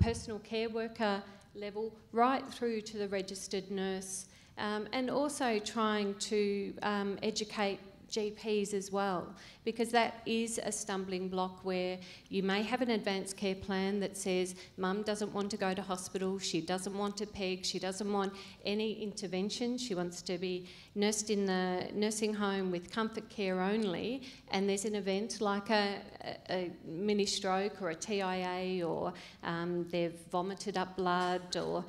personal care worker level right through to the registered nurse, and also trying to educate GPs as well, because that is a stumbling block where you may have an advanced care plan that says mum doesn't want to go to hospital, she doesn't want to PEG, she doesn't want any intervention, she wants to be nursed in the nursing home with comfort care only, and there's an event like a mini stroke or a TIA, or they've vomited up blood, or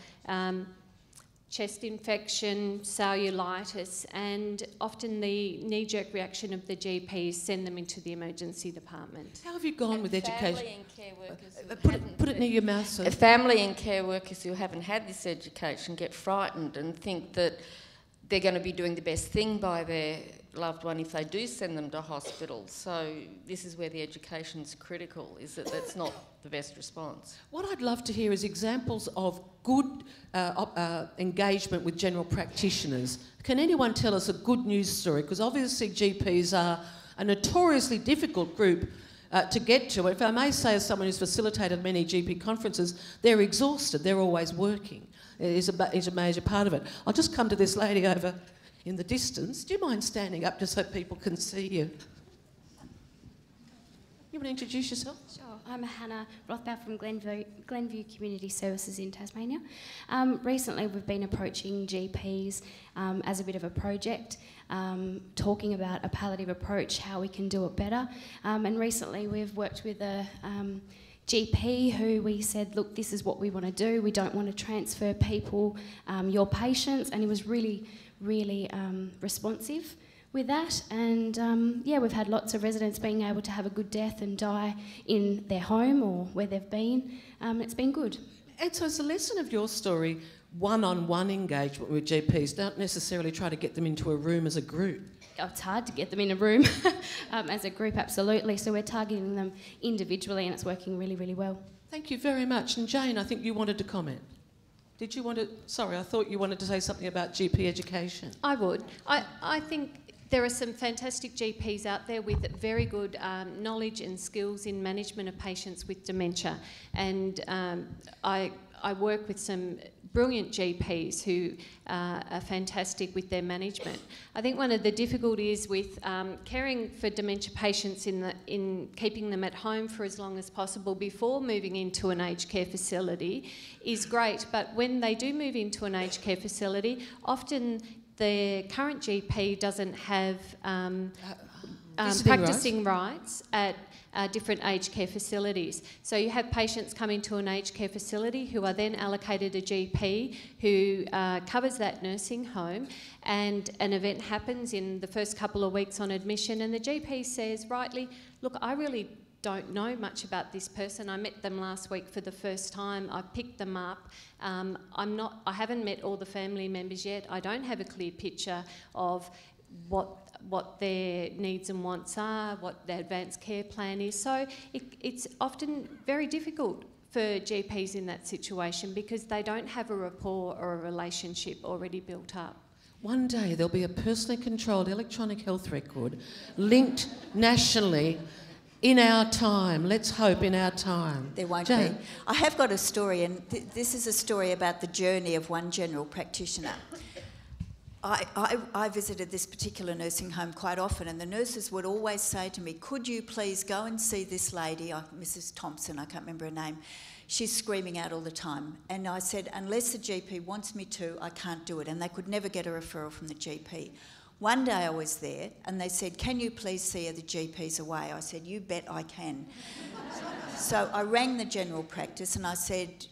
chest infection, cellulitis, and often the knee-jerk reaction of the GPs send them into the emergency department. How have you gone with education? Family and care workers put it near your mouth. So family and care workers who haven't had this education get frightened and think that they're going to be doing the best thing by their loved one if they do send them to hospital. So this is where the education's critical, is that that's not the best response. What I'd love to hear is examples of good engagement with general practitioners. Can anyone tell us a good news story? Because obviously GPs are a notoriously difficult group to get to. If I may say, as someone who's facilitated many GP conferences, they're exhausted, they're always working. Is a major part of it. I'll just come to this lady over in the distance. Do you mind standing up just so people can see you? You want to introduce yourself? Sure. I'm Hannah Rothbaum from Glenview Community Services in Tasmania. Recently we've been approaching GPs as a bit of a project, talking about a palliative approach, how we can do it better. And recently we've worked with a GP who we said, look, this is what we want to do. We don't want to transfer people, your patients, and he was really, really responsive with that. And yeah, we've had lots of residents being able to have a good death and die in their home or where they've been. It's been good. And so it's a lesson of your story, one-on-one engagement with GPs. Don't necessarily try to get them into a room as a group. Oh, it's hard to get them in a room as a group, absolutely. So we're targeting them individually, and it's working really, really well. Thank you very much. And Jane, I think you wanted to comment. Did you want to... Sorry, I thought you wanted to say something about GP education. I would. I think there are some fantastic GPs out there with very good knowledge and skills in management of patients with dementia. And I work with some brilliant GPs who are fantastic with their management. I think one of the difficulties with caring for dementia patients in keeping them at home for as long as possible before moving into an aged care facility is great, but when they do move into an aged care facility, often their current GP doesn't have practicing rights at different aged care facilities. So you have patients coming to an aged care facility who are then allocated a GP who covers that nursing home, and an event happens in the first couple of weeks on admission, and the GP says, rightly, look, I really don't know much about this person. I met them last week for the first time. I picked them up. I haven't met all the family members yet. I don't have a clear picture of what their needs and wants are, what their advanced care plan is. So it's often very difficult for GPs in that situation because they don't have a rapport or a relationship already built up. One day there'll be a personally controlled electronic health record linked nationally in our time. Let's hope in our time. There won't be. I have got a story, and this is a story about the journey of one general practitioner. I visited this particular nursing home quite often, and the nurses would always say to me, could you please go and see this lady, Mrs. Thompson, I can't remember her name, she's screaming out all the time. And I said, unless the GP wants me to, I can't do it. And they could never get a referral from the GP. One day I was there, and they said, can you please see her, the GP's away? I said, you bet I can. So I rang the general practice, and I said,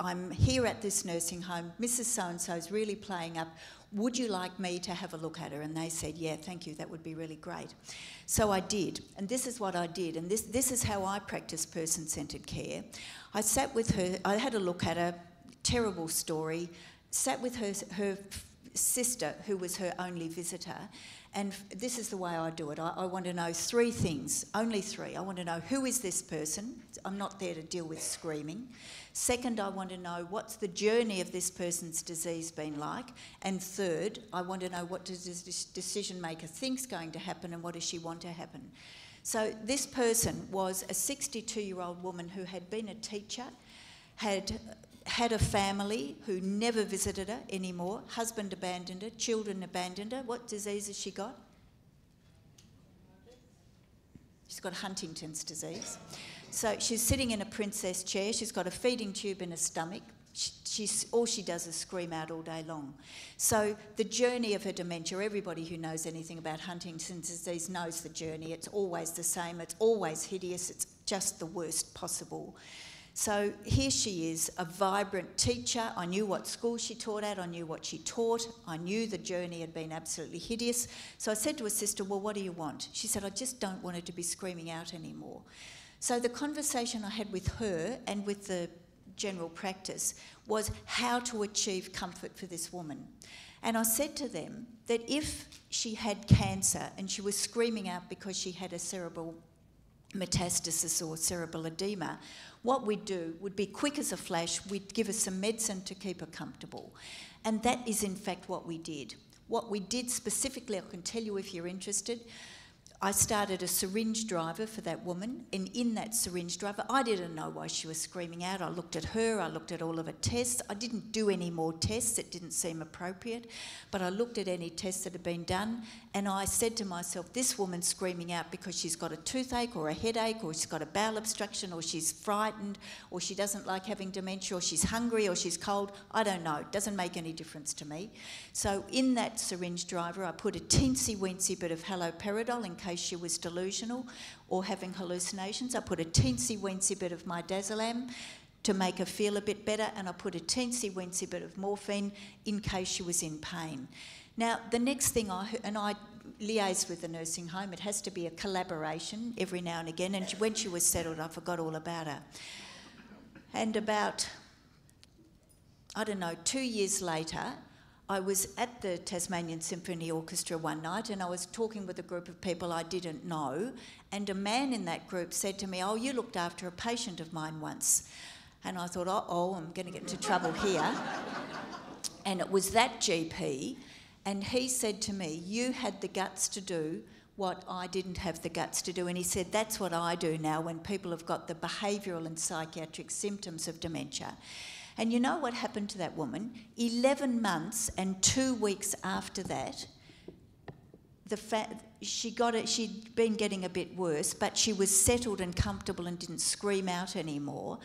I'm here at this nursing home, Mrs. So-and-so's really playing up, would you like me to have a look at her? And they said, yeah, thank you, that would be really great. So I did, and this is what I did, and this is how I practice person-centred care. I sat with her, I had a look at her, terrible story, sat with her sister, who was her only visitor, and this is the way I do it. I want to know three things, only three. I want to know who is this person. I'm not there to deal with screaming. Second, I want to know what's the journey of this person's disease been like. And third, I want to know what does this decision maker think's going to happen and what does she want to happen. So this person was a 62-year-old woman who had been a teacher, had a family who never visited her anymore, husband abandoned her, children abandoned her. What disease has she got? She's got Huntington's disease. So she's sitting in a princess chair, she's got a feeding tube in her stomach, all she does is scream out all day long. So the journey of her dementia, everybody who knows anything about Huntington's disease knows the journey, it's always the same, it's always hideous, it's just the worst possible. So here she is, a vibrant teacher. I knew what school she taught at, I knew what she taught, I knew the journey had been absolutely hideous. So I said to her sister, well, what do you want? She said, I just don't want her to be screaming out anymore. So the conversation I had with her and with the general practice was how to achieve comfort for this woman. And I said to them that if she had cancer and she was screaming out because she had a cerebral metastasis or cerebral edema, what we'd do would be quick as a flash, we'd give her some medicine to keep her comfortable. And that is in fact what we did. What we did specifically, I can tell you if you're interested, I started a syringe driver for that woman, and in that syringe driver, I didn't know why she was screaming out. I looked at her, I looked at all of her tests. I didn't do any more tests, it didn't seem appropriate, but I looked at any tests that had been done, and I said to myself, this woman's screaming out because she's got a toothache or a headache or she's got a bowel obstruction or she's frightened or she doesn't like having dementia or she's hungry or she's cold. I don't know, it doesn't make any difference to me. So in that syringe driver, I put a teensy-weensy bit of haloperidol in case she was delusional or having hallucinations. I put a teensy-weensy bit of midazolam to make her feel a bit better, and I put a teensy-weensy bit of morphine in case she was in pain. Now, the next thing I liaised with the nursing home. It has to be a collaboration every now and again, and when she was settled, I forgot all about her. And about, I don't know, 2 years later, I was at the Tasmanian Symphony Orchestra one night and I was talking with a group of people I didn't know, and a man in that group said to me, oh, you looked after a patient of mine once. And I thought, uh-oh, I'm going to get into trouble here. And it was that GP, and he said to me, you had the guts to do what I didn't have the guts to do. And he said, that's what I do now when people have got the behavioural and psychiatric symptoms of dementia. And you know what happened to that woman? 11 months and 2 weeks after that, she'd been getting a bit worse, but she was settled and comfortable and didn't scream out anymore.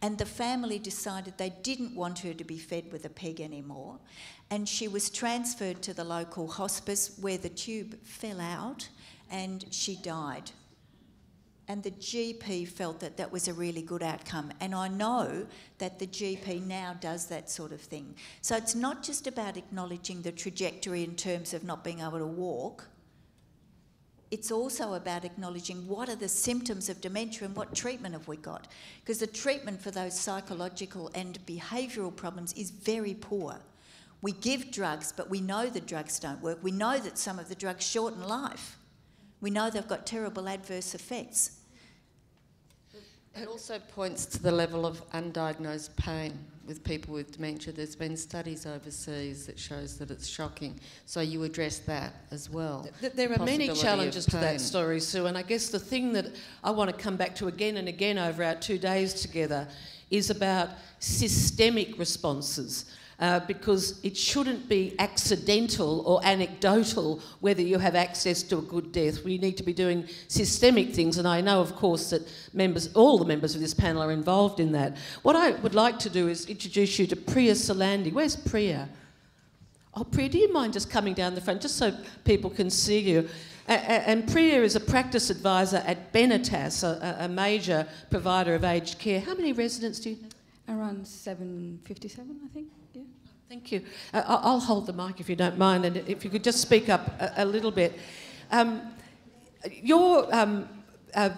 And the family decided they didn't want her to be fed with a peg anymore. And she was transferred to the local hospice where the tube fell out and she died. And the GP felt that that was a really good outcome. And I know that the GP now does that sort of thing. So it's not just about acknowledging the trajectory in terms of not being able to walk. It's also about acknowledging what are the symptoms of dementia and what treatment have we got. Because the treatment for those psychological and behavioural problems is very poor. We give drugs, but we know the drugs don't work. We know that some of the drugs shorten life. We know they've got terrible adverse effects. It also points to the level of undiagnosed pain with people with dementia. There's been studies overseas that shows that it's shocking. So you address that as well. There are many challenges to that story, Sue, and I guess the thing that I want to come back to again and again over our 2 days together is about systemic responses. Because it shouldn't be accidental or anecdotal whether you have access to a good death. We need to be doing systemic things, and I know, of course, that all the members of this panel are involved in that. What I would like to do is introduce you to Priya Solandi. Where's Priya? Oh, Priya, do you mind just coming down the front, just so people can see you? And Priya is a practice advisor at Benetas, a major provider of aged care. How many residents do you have? Around 757, I think. Thank you. I'll hold the mic if you don't mind, and if you could just speak up a little bit. You're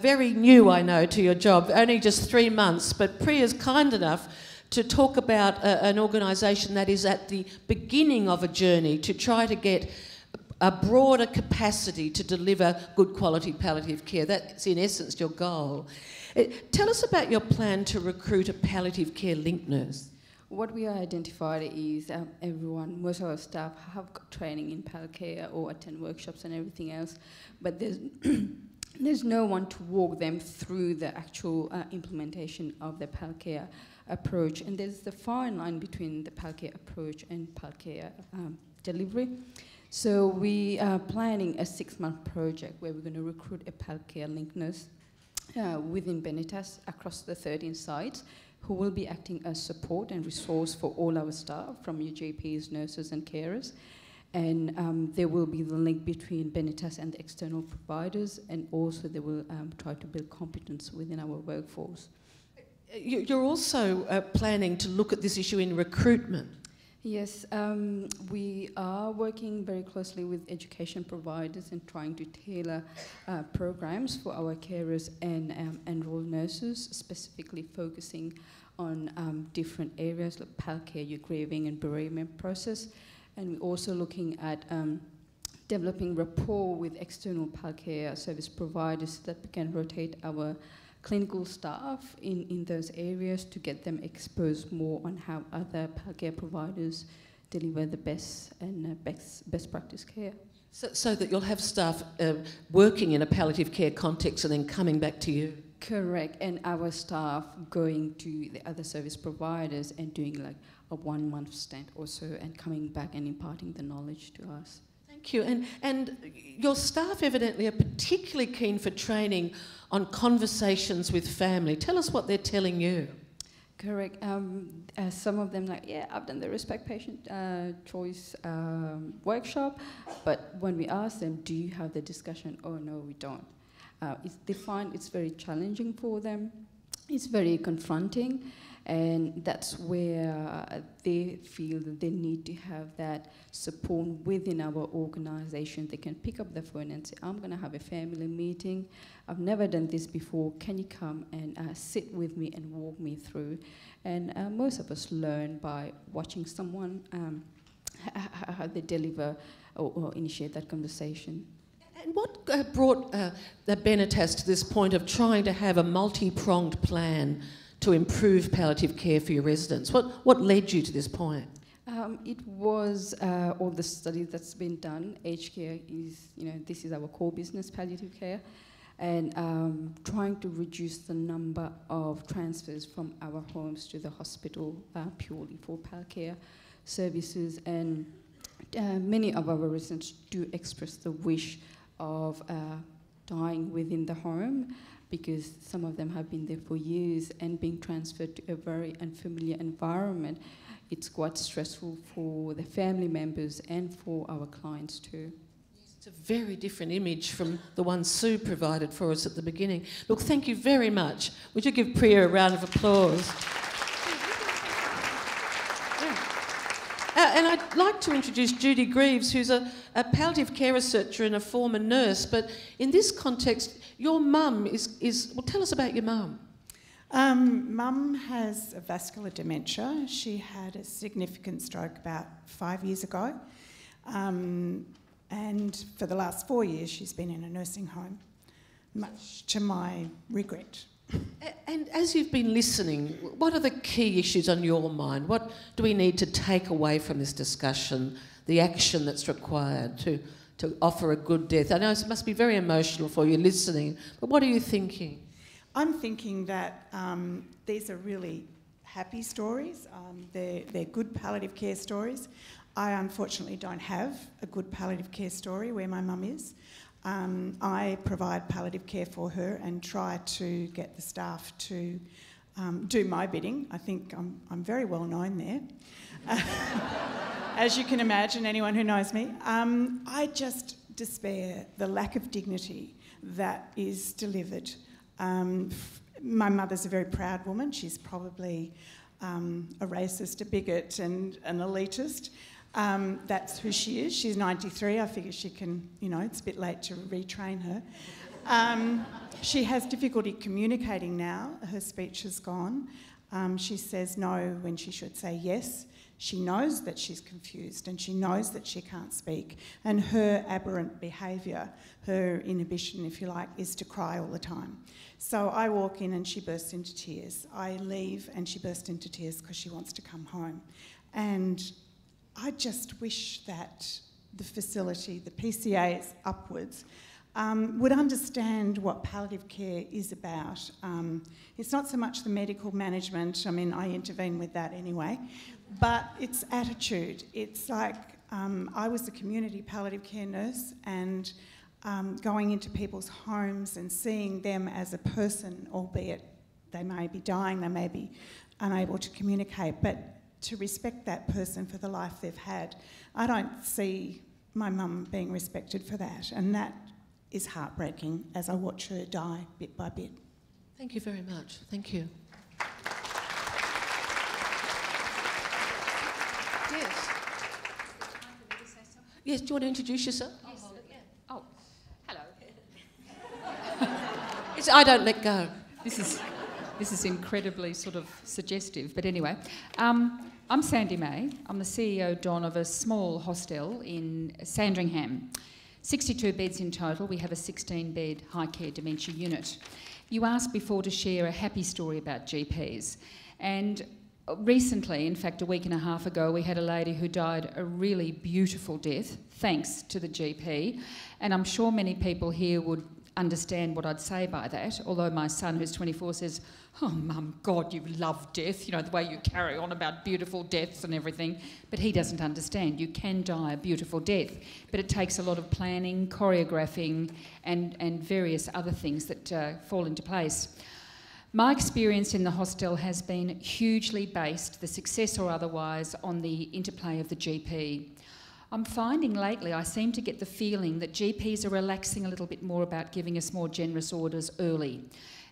very new, I know, to your job, only just 3 months, but Priya's kind enough to talk about an organisation that is at the beginning of a journey to try to get a broader capacity to deliver good quality palliative care. That's in essence your goal. Tell us about your plan to recruit a palliative care link nurse. What we identified is everyone, most of our staff have got training in palliative care or attend workshops and everything else, but there's there's no one to walk them through the actual implementation of the palliative care approach. And there's the fine line between the palliative care approach and palliative care delivery. So we are planning a 6-month project where we're going to recruit a palliative care link nurse within Benetas across the 13 sites, who will be acting as support and resource for all our staff, from your GPs, nurses and carers. And there will be the link between Benetas and the external providers, and also they will try to build competence within our workforce. You're also planning to look at this issue in recruitment. Yes, we are working very closely with education providers and trying to tailor programs for our carers and enrolled nurses, specifically focusing on different areas like palliative care, your grieving and bereavement process. And we're also looking at developing rapport with external palliative care service providers so that we can rotate our clinical staff in those areas to get them exposed more on how other palliative care providers deliver the best and best practice care. So that you'll have staff working in a palliative care context and then coming back to you? Correct, and our staff going to the other service providers and doing like a 1-month stint or so and coming back and imparting the knowledge to us. Thank you. And your staff evidently are particularly keen for training on conversations with family. Tell us what they're telling you. Correct. Some of them like, yeah, I've done the Respect Patient Choice workshop, but when we ask them, do you have the discussion? Oh, no, we don't. They find it's very challenging for them. It's very confronting. And that's where they feel that they need to have that support within our organisation. They can pick up the phone and say, I'm going to have a family meeting. I've never done this before. Can you come and sit with me and walk me through? And most of us learn by watching someone, how they deliver or initiate that conversation. And what brought the Benetas to this point of trying to have a multi-pronged plan to improve palliative care for your residents? What led you to this point? It was all the studies that's been done. Aged care is, you know, this is our core business, palliative care, and trying to reduce the number of transfers from our homes to the hospital purely for palliative care services. And many of our residents do express the wish of dying within the home, because some of them have been there for years, and being transferred to a very unfamiliar environment, it's quite stressful for the family members and for our clients too. It's a very different image from the one Sue provided for us at the beginning. Look, thank you very much. Would you give Priya a round of applause? And I'd like to introduce Judy Greaves, who's a palliative care researcher and a former nurse, but in this context, your mum is well, tell us about your mum. Mum has a vascular dementia. She had a significant stroke about 5 years ago, and for the last 4 years, she's been in a nursing home, much to my regret. And as you've been listening, what are the key issues on your mind? What do we need to take away from this discussion, the action that's required to offer a good death? I know it must be very emotional for you listening, but what are you thinking? I'm thinking that these are really happy stories. They're good palliative care stories. I unfortunately don't have a good palliative care story where my mum is. I provide palliative care for her and try to get the staff to do my bidding. I think I'm very well known there. As you can imagine, anyone who knows me. I just despair the lack of dignity that is delivered. My mother's a very proud woman. She's probably a racist, a bigot and an elitist. That's who she is. She's 93. I figure she can, you know, it's a bit late to retrain her. She has difficulty communicating now. Her speech is gone. She says no when she should say yes. She knows that she's confused and she knows that she can't speak. And her aberrant behaviour, her inhibition, if you like, is to cry all the time. So I walk in and she bursts into tears. I leave and she bursts into tears because she wants to come home. And I just wish that the facility, the PCAs upwards, would understand what palliative care is about. It's not so much the medical management, I mean, I intervene with that anyway, but it's attitude. It's like, I was a community palliative care nurse, and going into people's homes and seeing them as a person, albeit they may be dying, they may be unable to communicate, but to respect that person for the life they've had. I don't see my mum being respected for that, and that is heartbreaking as I watch her die bit by bit. Thank you very much. Thank you. Yes. Yes, do you want to introduce yourself? Yes. Oh, yeah. Oh, hello. It's I Don't Let Go. This is incredibly sort of suggestive, but anyway. I'm Sandy May. I'm the CEO, Don, of a small hostel in Sandringham. 62 beds in total. We have a 16-bed high-care dementia unit. You asked before to share a happy story about GPs. And recently, in fact, a week and a half ago, we had a lady who died a really beautiful death, thanks to the GP. And I'm sure many people here would understand what I'd say by that, although my son, who's 24, says, "Oh, Mum, God, you love death, you know, the way you carry on about beautiful deaths and everything." But he doesn't understand. You can die a beautiful death, but it takes a lot of planning, choreographing, and various other things that fall into place. My experience in the hostel has been hugely based, the success or otherwise, on the interplay of the GP. I'm finding lately I seem to get the feeling that GPs are relaxing a little bit more about giving us more generous orders early.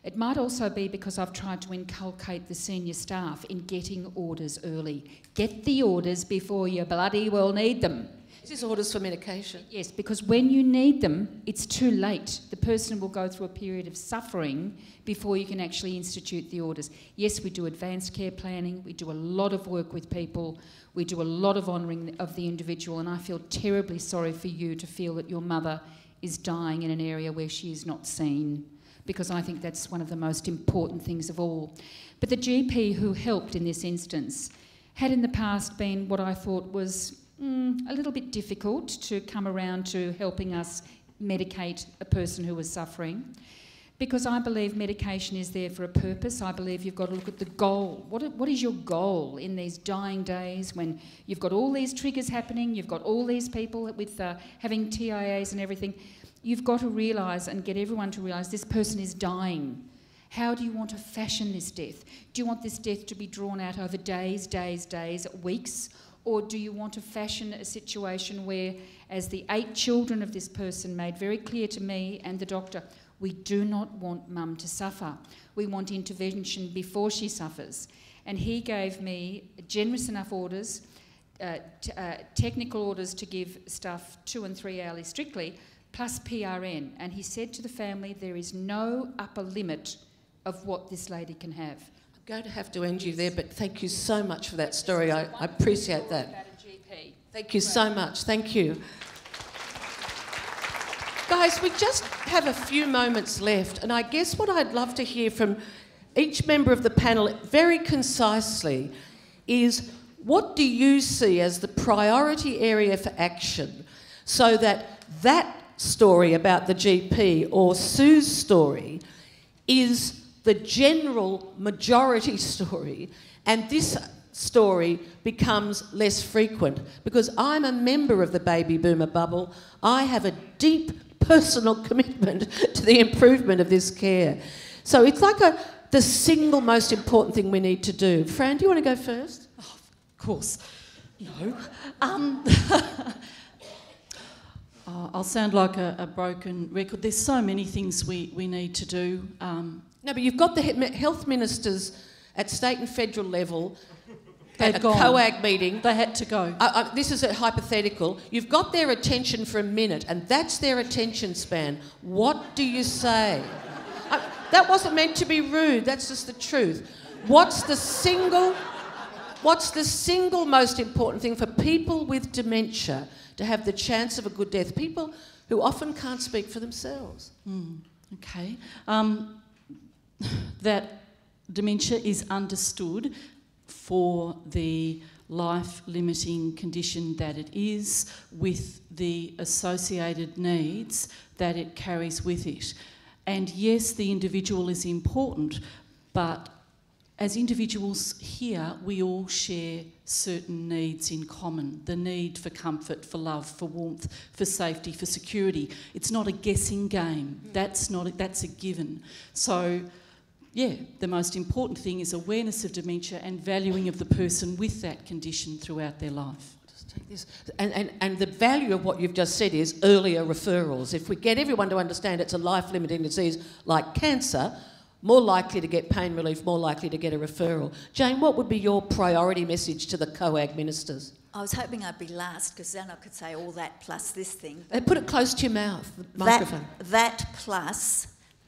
It might also be because I've tried to inculcate the senior staff in getting orders early. Get the orders before you bloody well need them. Is this orders for medication? Yes, because when you need them, it's too late. The person will go through a period of suffering before you can actually institute the orders. Yes, we do advanced care planning. We do a lot of work with people. We do a lot of honouring of the individual. And I feel terribly sorry for you to feel that your mother is dying in an area where she is not seen, because I think that's one of the most important things of all. But the GP who helped in this instance had in the past been what I thought was a little bit difficult to come around to helping us medicate a person who was suffering, because I believe medication is there for a purpose. I believe you've got to look at the goal. What is your goal in these dying days when you've got all these triggers happening, you've got all these people with having TIAs and everything? You've got to realise and get everyone to realise this person is dying. How do you want to fashion this death? Do you want this death to be drawn out over days, weeks? Or do you want to fashion a situation where, as the 8 children of this person made very clear to me and the doctor, we do not want Mum to suffer. We want intervention before she suffers. And he gave me generous enough orders, technical orders to give staff 2 and 3 hourly strictly, plus PRN, and he said to the family, there is no upper limit of what this lady can have. I'm going to have to end you there, but thank you so much for that story. I appreciate that. About a GP. Thank you so much. Thank you. Guys, we just have a few moments left, and I guess what I'd love to hear from each member of the panel very concisely is, what do you see as the priority area for action so that story about the GP or Sue's story is the general majority story, and this story becomes less frequent? Because I'm a member of the baby boomer bubble. I have a deep personal commitment to the improvement of this care. So it's like the single most important thing we need to do. Fran, do you want to go first? Oh, of course. No. I'll sound like a broken record. There's so many things we need to do. No, but you've got the health ministers at state and federal level at a COAG meeting. They had to go. This is a hypothetical. You've got their attention for a minute, and that's their attention span. What do you say? That wasn't meant to be rude. That's just the truth. What's the single most important thing for people with dementia to have the chance of a good death? People who often can't speak for themselves. Mm, okay. That dementia is understood for the life-limiting condition that it is, with the associated needs that it carries with it. And yes, the individual is important, but as individuals here, we all share certain needs in common. The need for comfort, for love, for warmth, for safety, for security. It's not a guessing game. That's a given. So, yeah, the most important thing is awareness of dementia and valuing of the person with that condition throughout their life. Just take this. And the value of what you've just said is earlier referrals. If we get everyone to understand it's a life-limiting disease like cancer, more likely to get pain relief, more likely to get a referral. Jane, what would be your priority message to the COAG ministers? I was hoping I'd be last, because then I could say all that plus this thing. Put it close to your mouth, the microphone. That plus,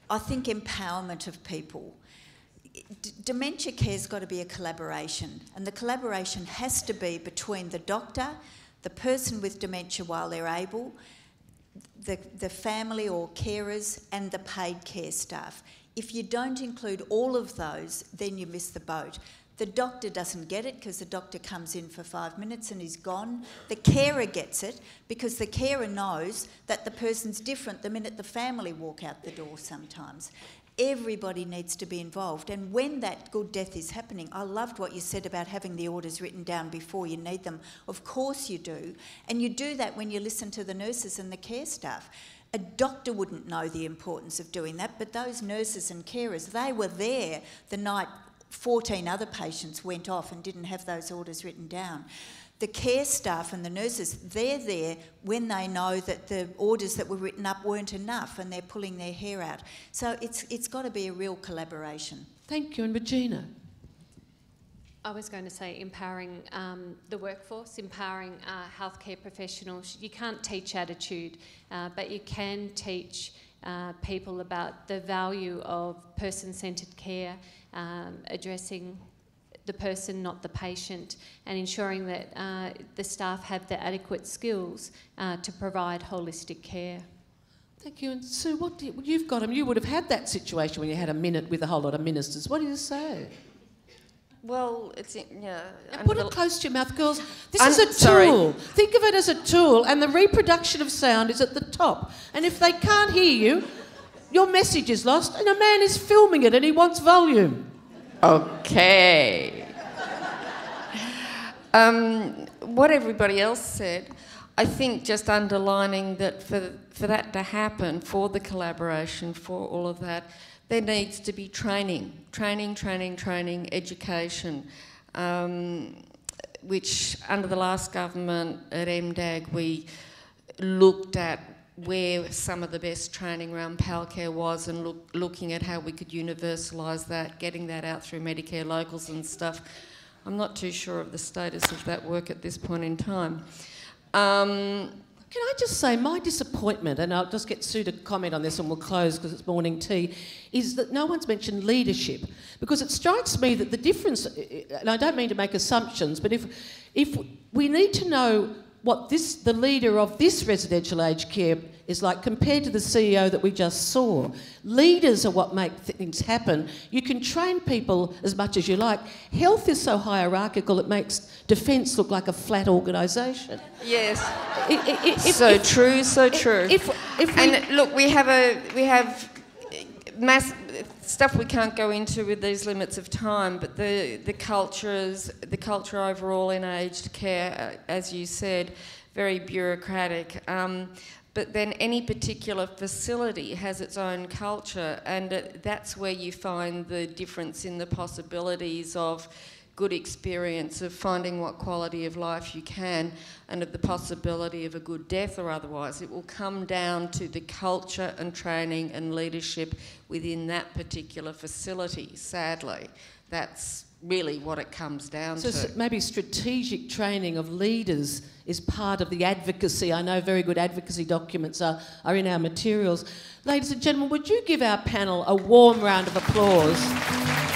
I think, empowerment of people. Dementia care's got to be a collaboration, and the collaboration has to be between the doctor, the person with dementia while they're able, the family or carers, and the paid care staff. If you don't include all of those, then you miss the boat. The doctor doesn't get it because the doctor comes in for 5 minutes and he's gone. The carer gets it because the carer knows that the person's different the minute the family walk out the door sometimes. Everybody needs to be involved. And when that good death is happening, I loved what you said about having the orders written down before you need them. Of course you do. And you do that when you listen to the nurses and the care staff. A doctor wouldn't know the importance of doing that, but those nurses and carers, they were there the night 14 other patients went off and didn't have those orders written down. The care staff and the nurses, they're there when they know that the orders that were written up weren't enough and they're pulling their hair out. So it's got to be a real collaboration. Thank you. And Regina? I was going to say empowering the workforce, empowering healthcare professionals. You can't teach attitude, but you can teach people about the value of person-centred care, addressing the person, not the patient, and ensuring that the staff have the adequate skills to provide holistic care. Thank you. And Sue, you've got them. You would have had that situation when you had a minute with a whole lot of ministers. What do you say? Well, it's, yeah. And put it close to your mouth, girls. This is a tool. Sorry. Think of it as a tool, and the reproduction of sound is at the top. And if they can't hear you, your message is lost, and a man is filming it and he wants volume. Okay. What everybody else said, I think just underlining that for that to happen, for the collaboration, for all of that, there needs to be training, education, which under the last government at MDAG we looked at where some of the best training around palcare was, and looking at how we could universalise that, getting that out through Medicare locals and stuff. I'm not too sure of the status of that work at this point in time. Can I just say my disappointment, and I'll just get Sue to comment on this and we'll close because it's morning tea, is that no one's mentioned leadership. Because it strikes me that the difference, and I don't mean to make assumptions, but if we need to know what the leader of this residential aged care is like compared to the CEO that we just saw. Leaders are what make things happen. You can train people as much as you like. Health is so hierarchical it makes defence look like a flat organisation. Yes, so true. And look, we have mass stuff we can't go into with these limits of time, but the culture overall in aged care, as you said, very bureaucratic. But then any particular facility has its own culture, and that's where you find the difference in the possibilities of good experience, of finding what quality of life you can, and of the possibility of a good death or otherwise. It will come down to the culture and training and leadership within that particular facility, sadly. That's really what it comes down to. So maybe strategic training of leaders is part of the advocacy. I know very good advocacy documents are in our materials. Ladies and gentlemen, would you give our panel a warm round of applause?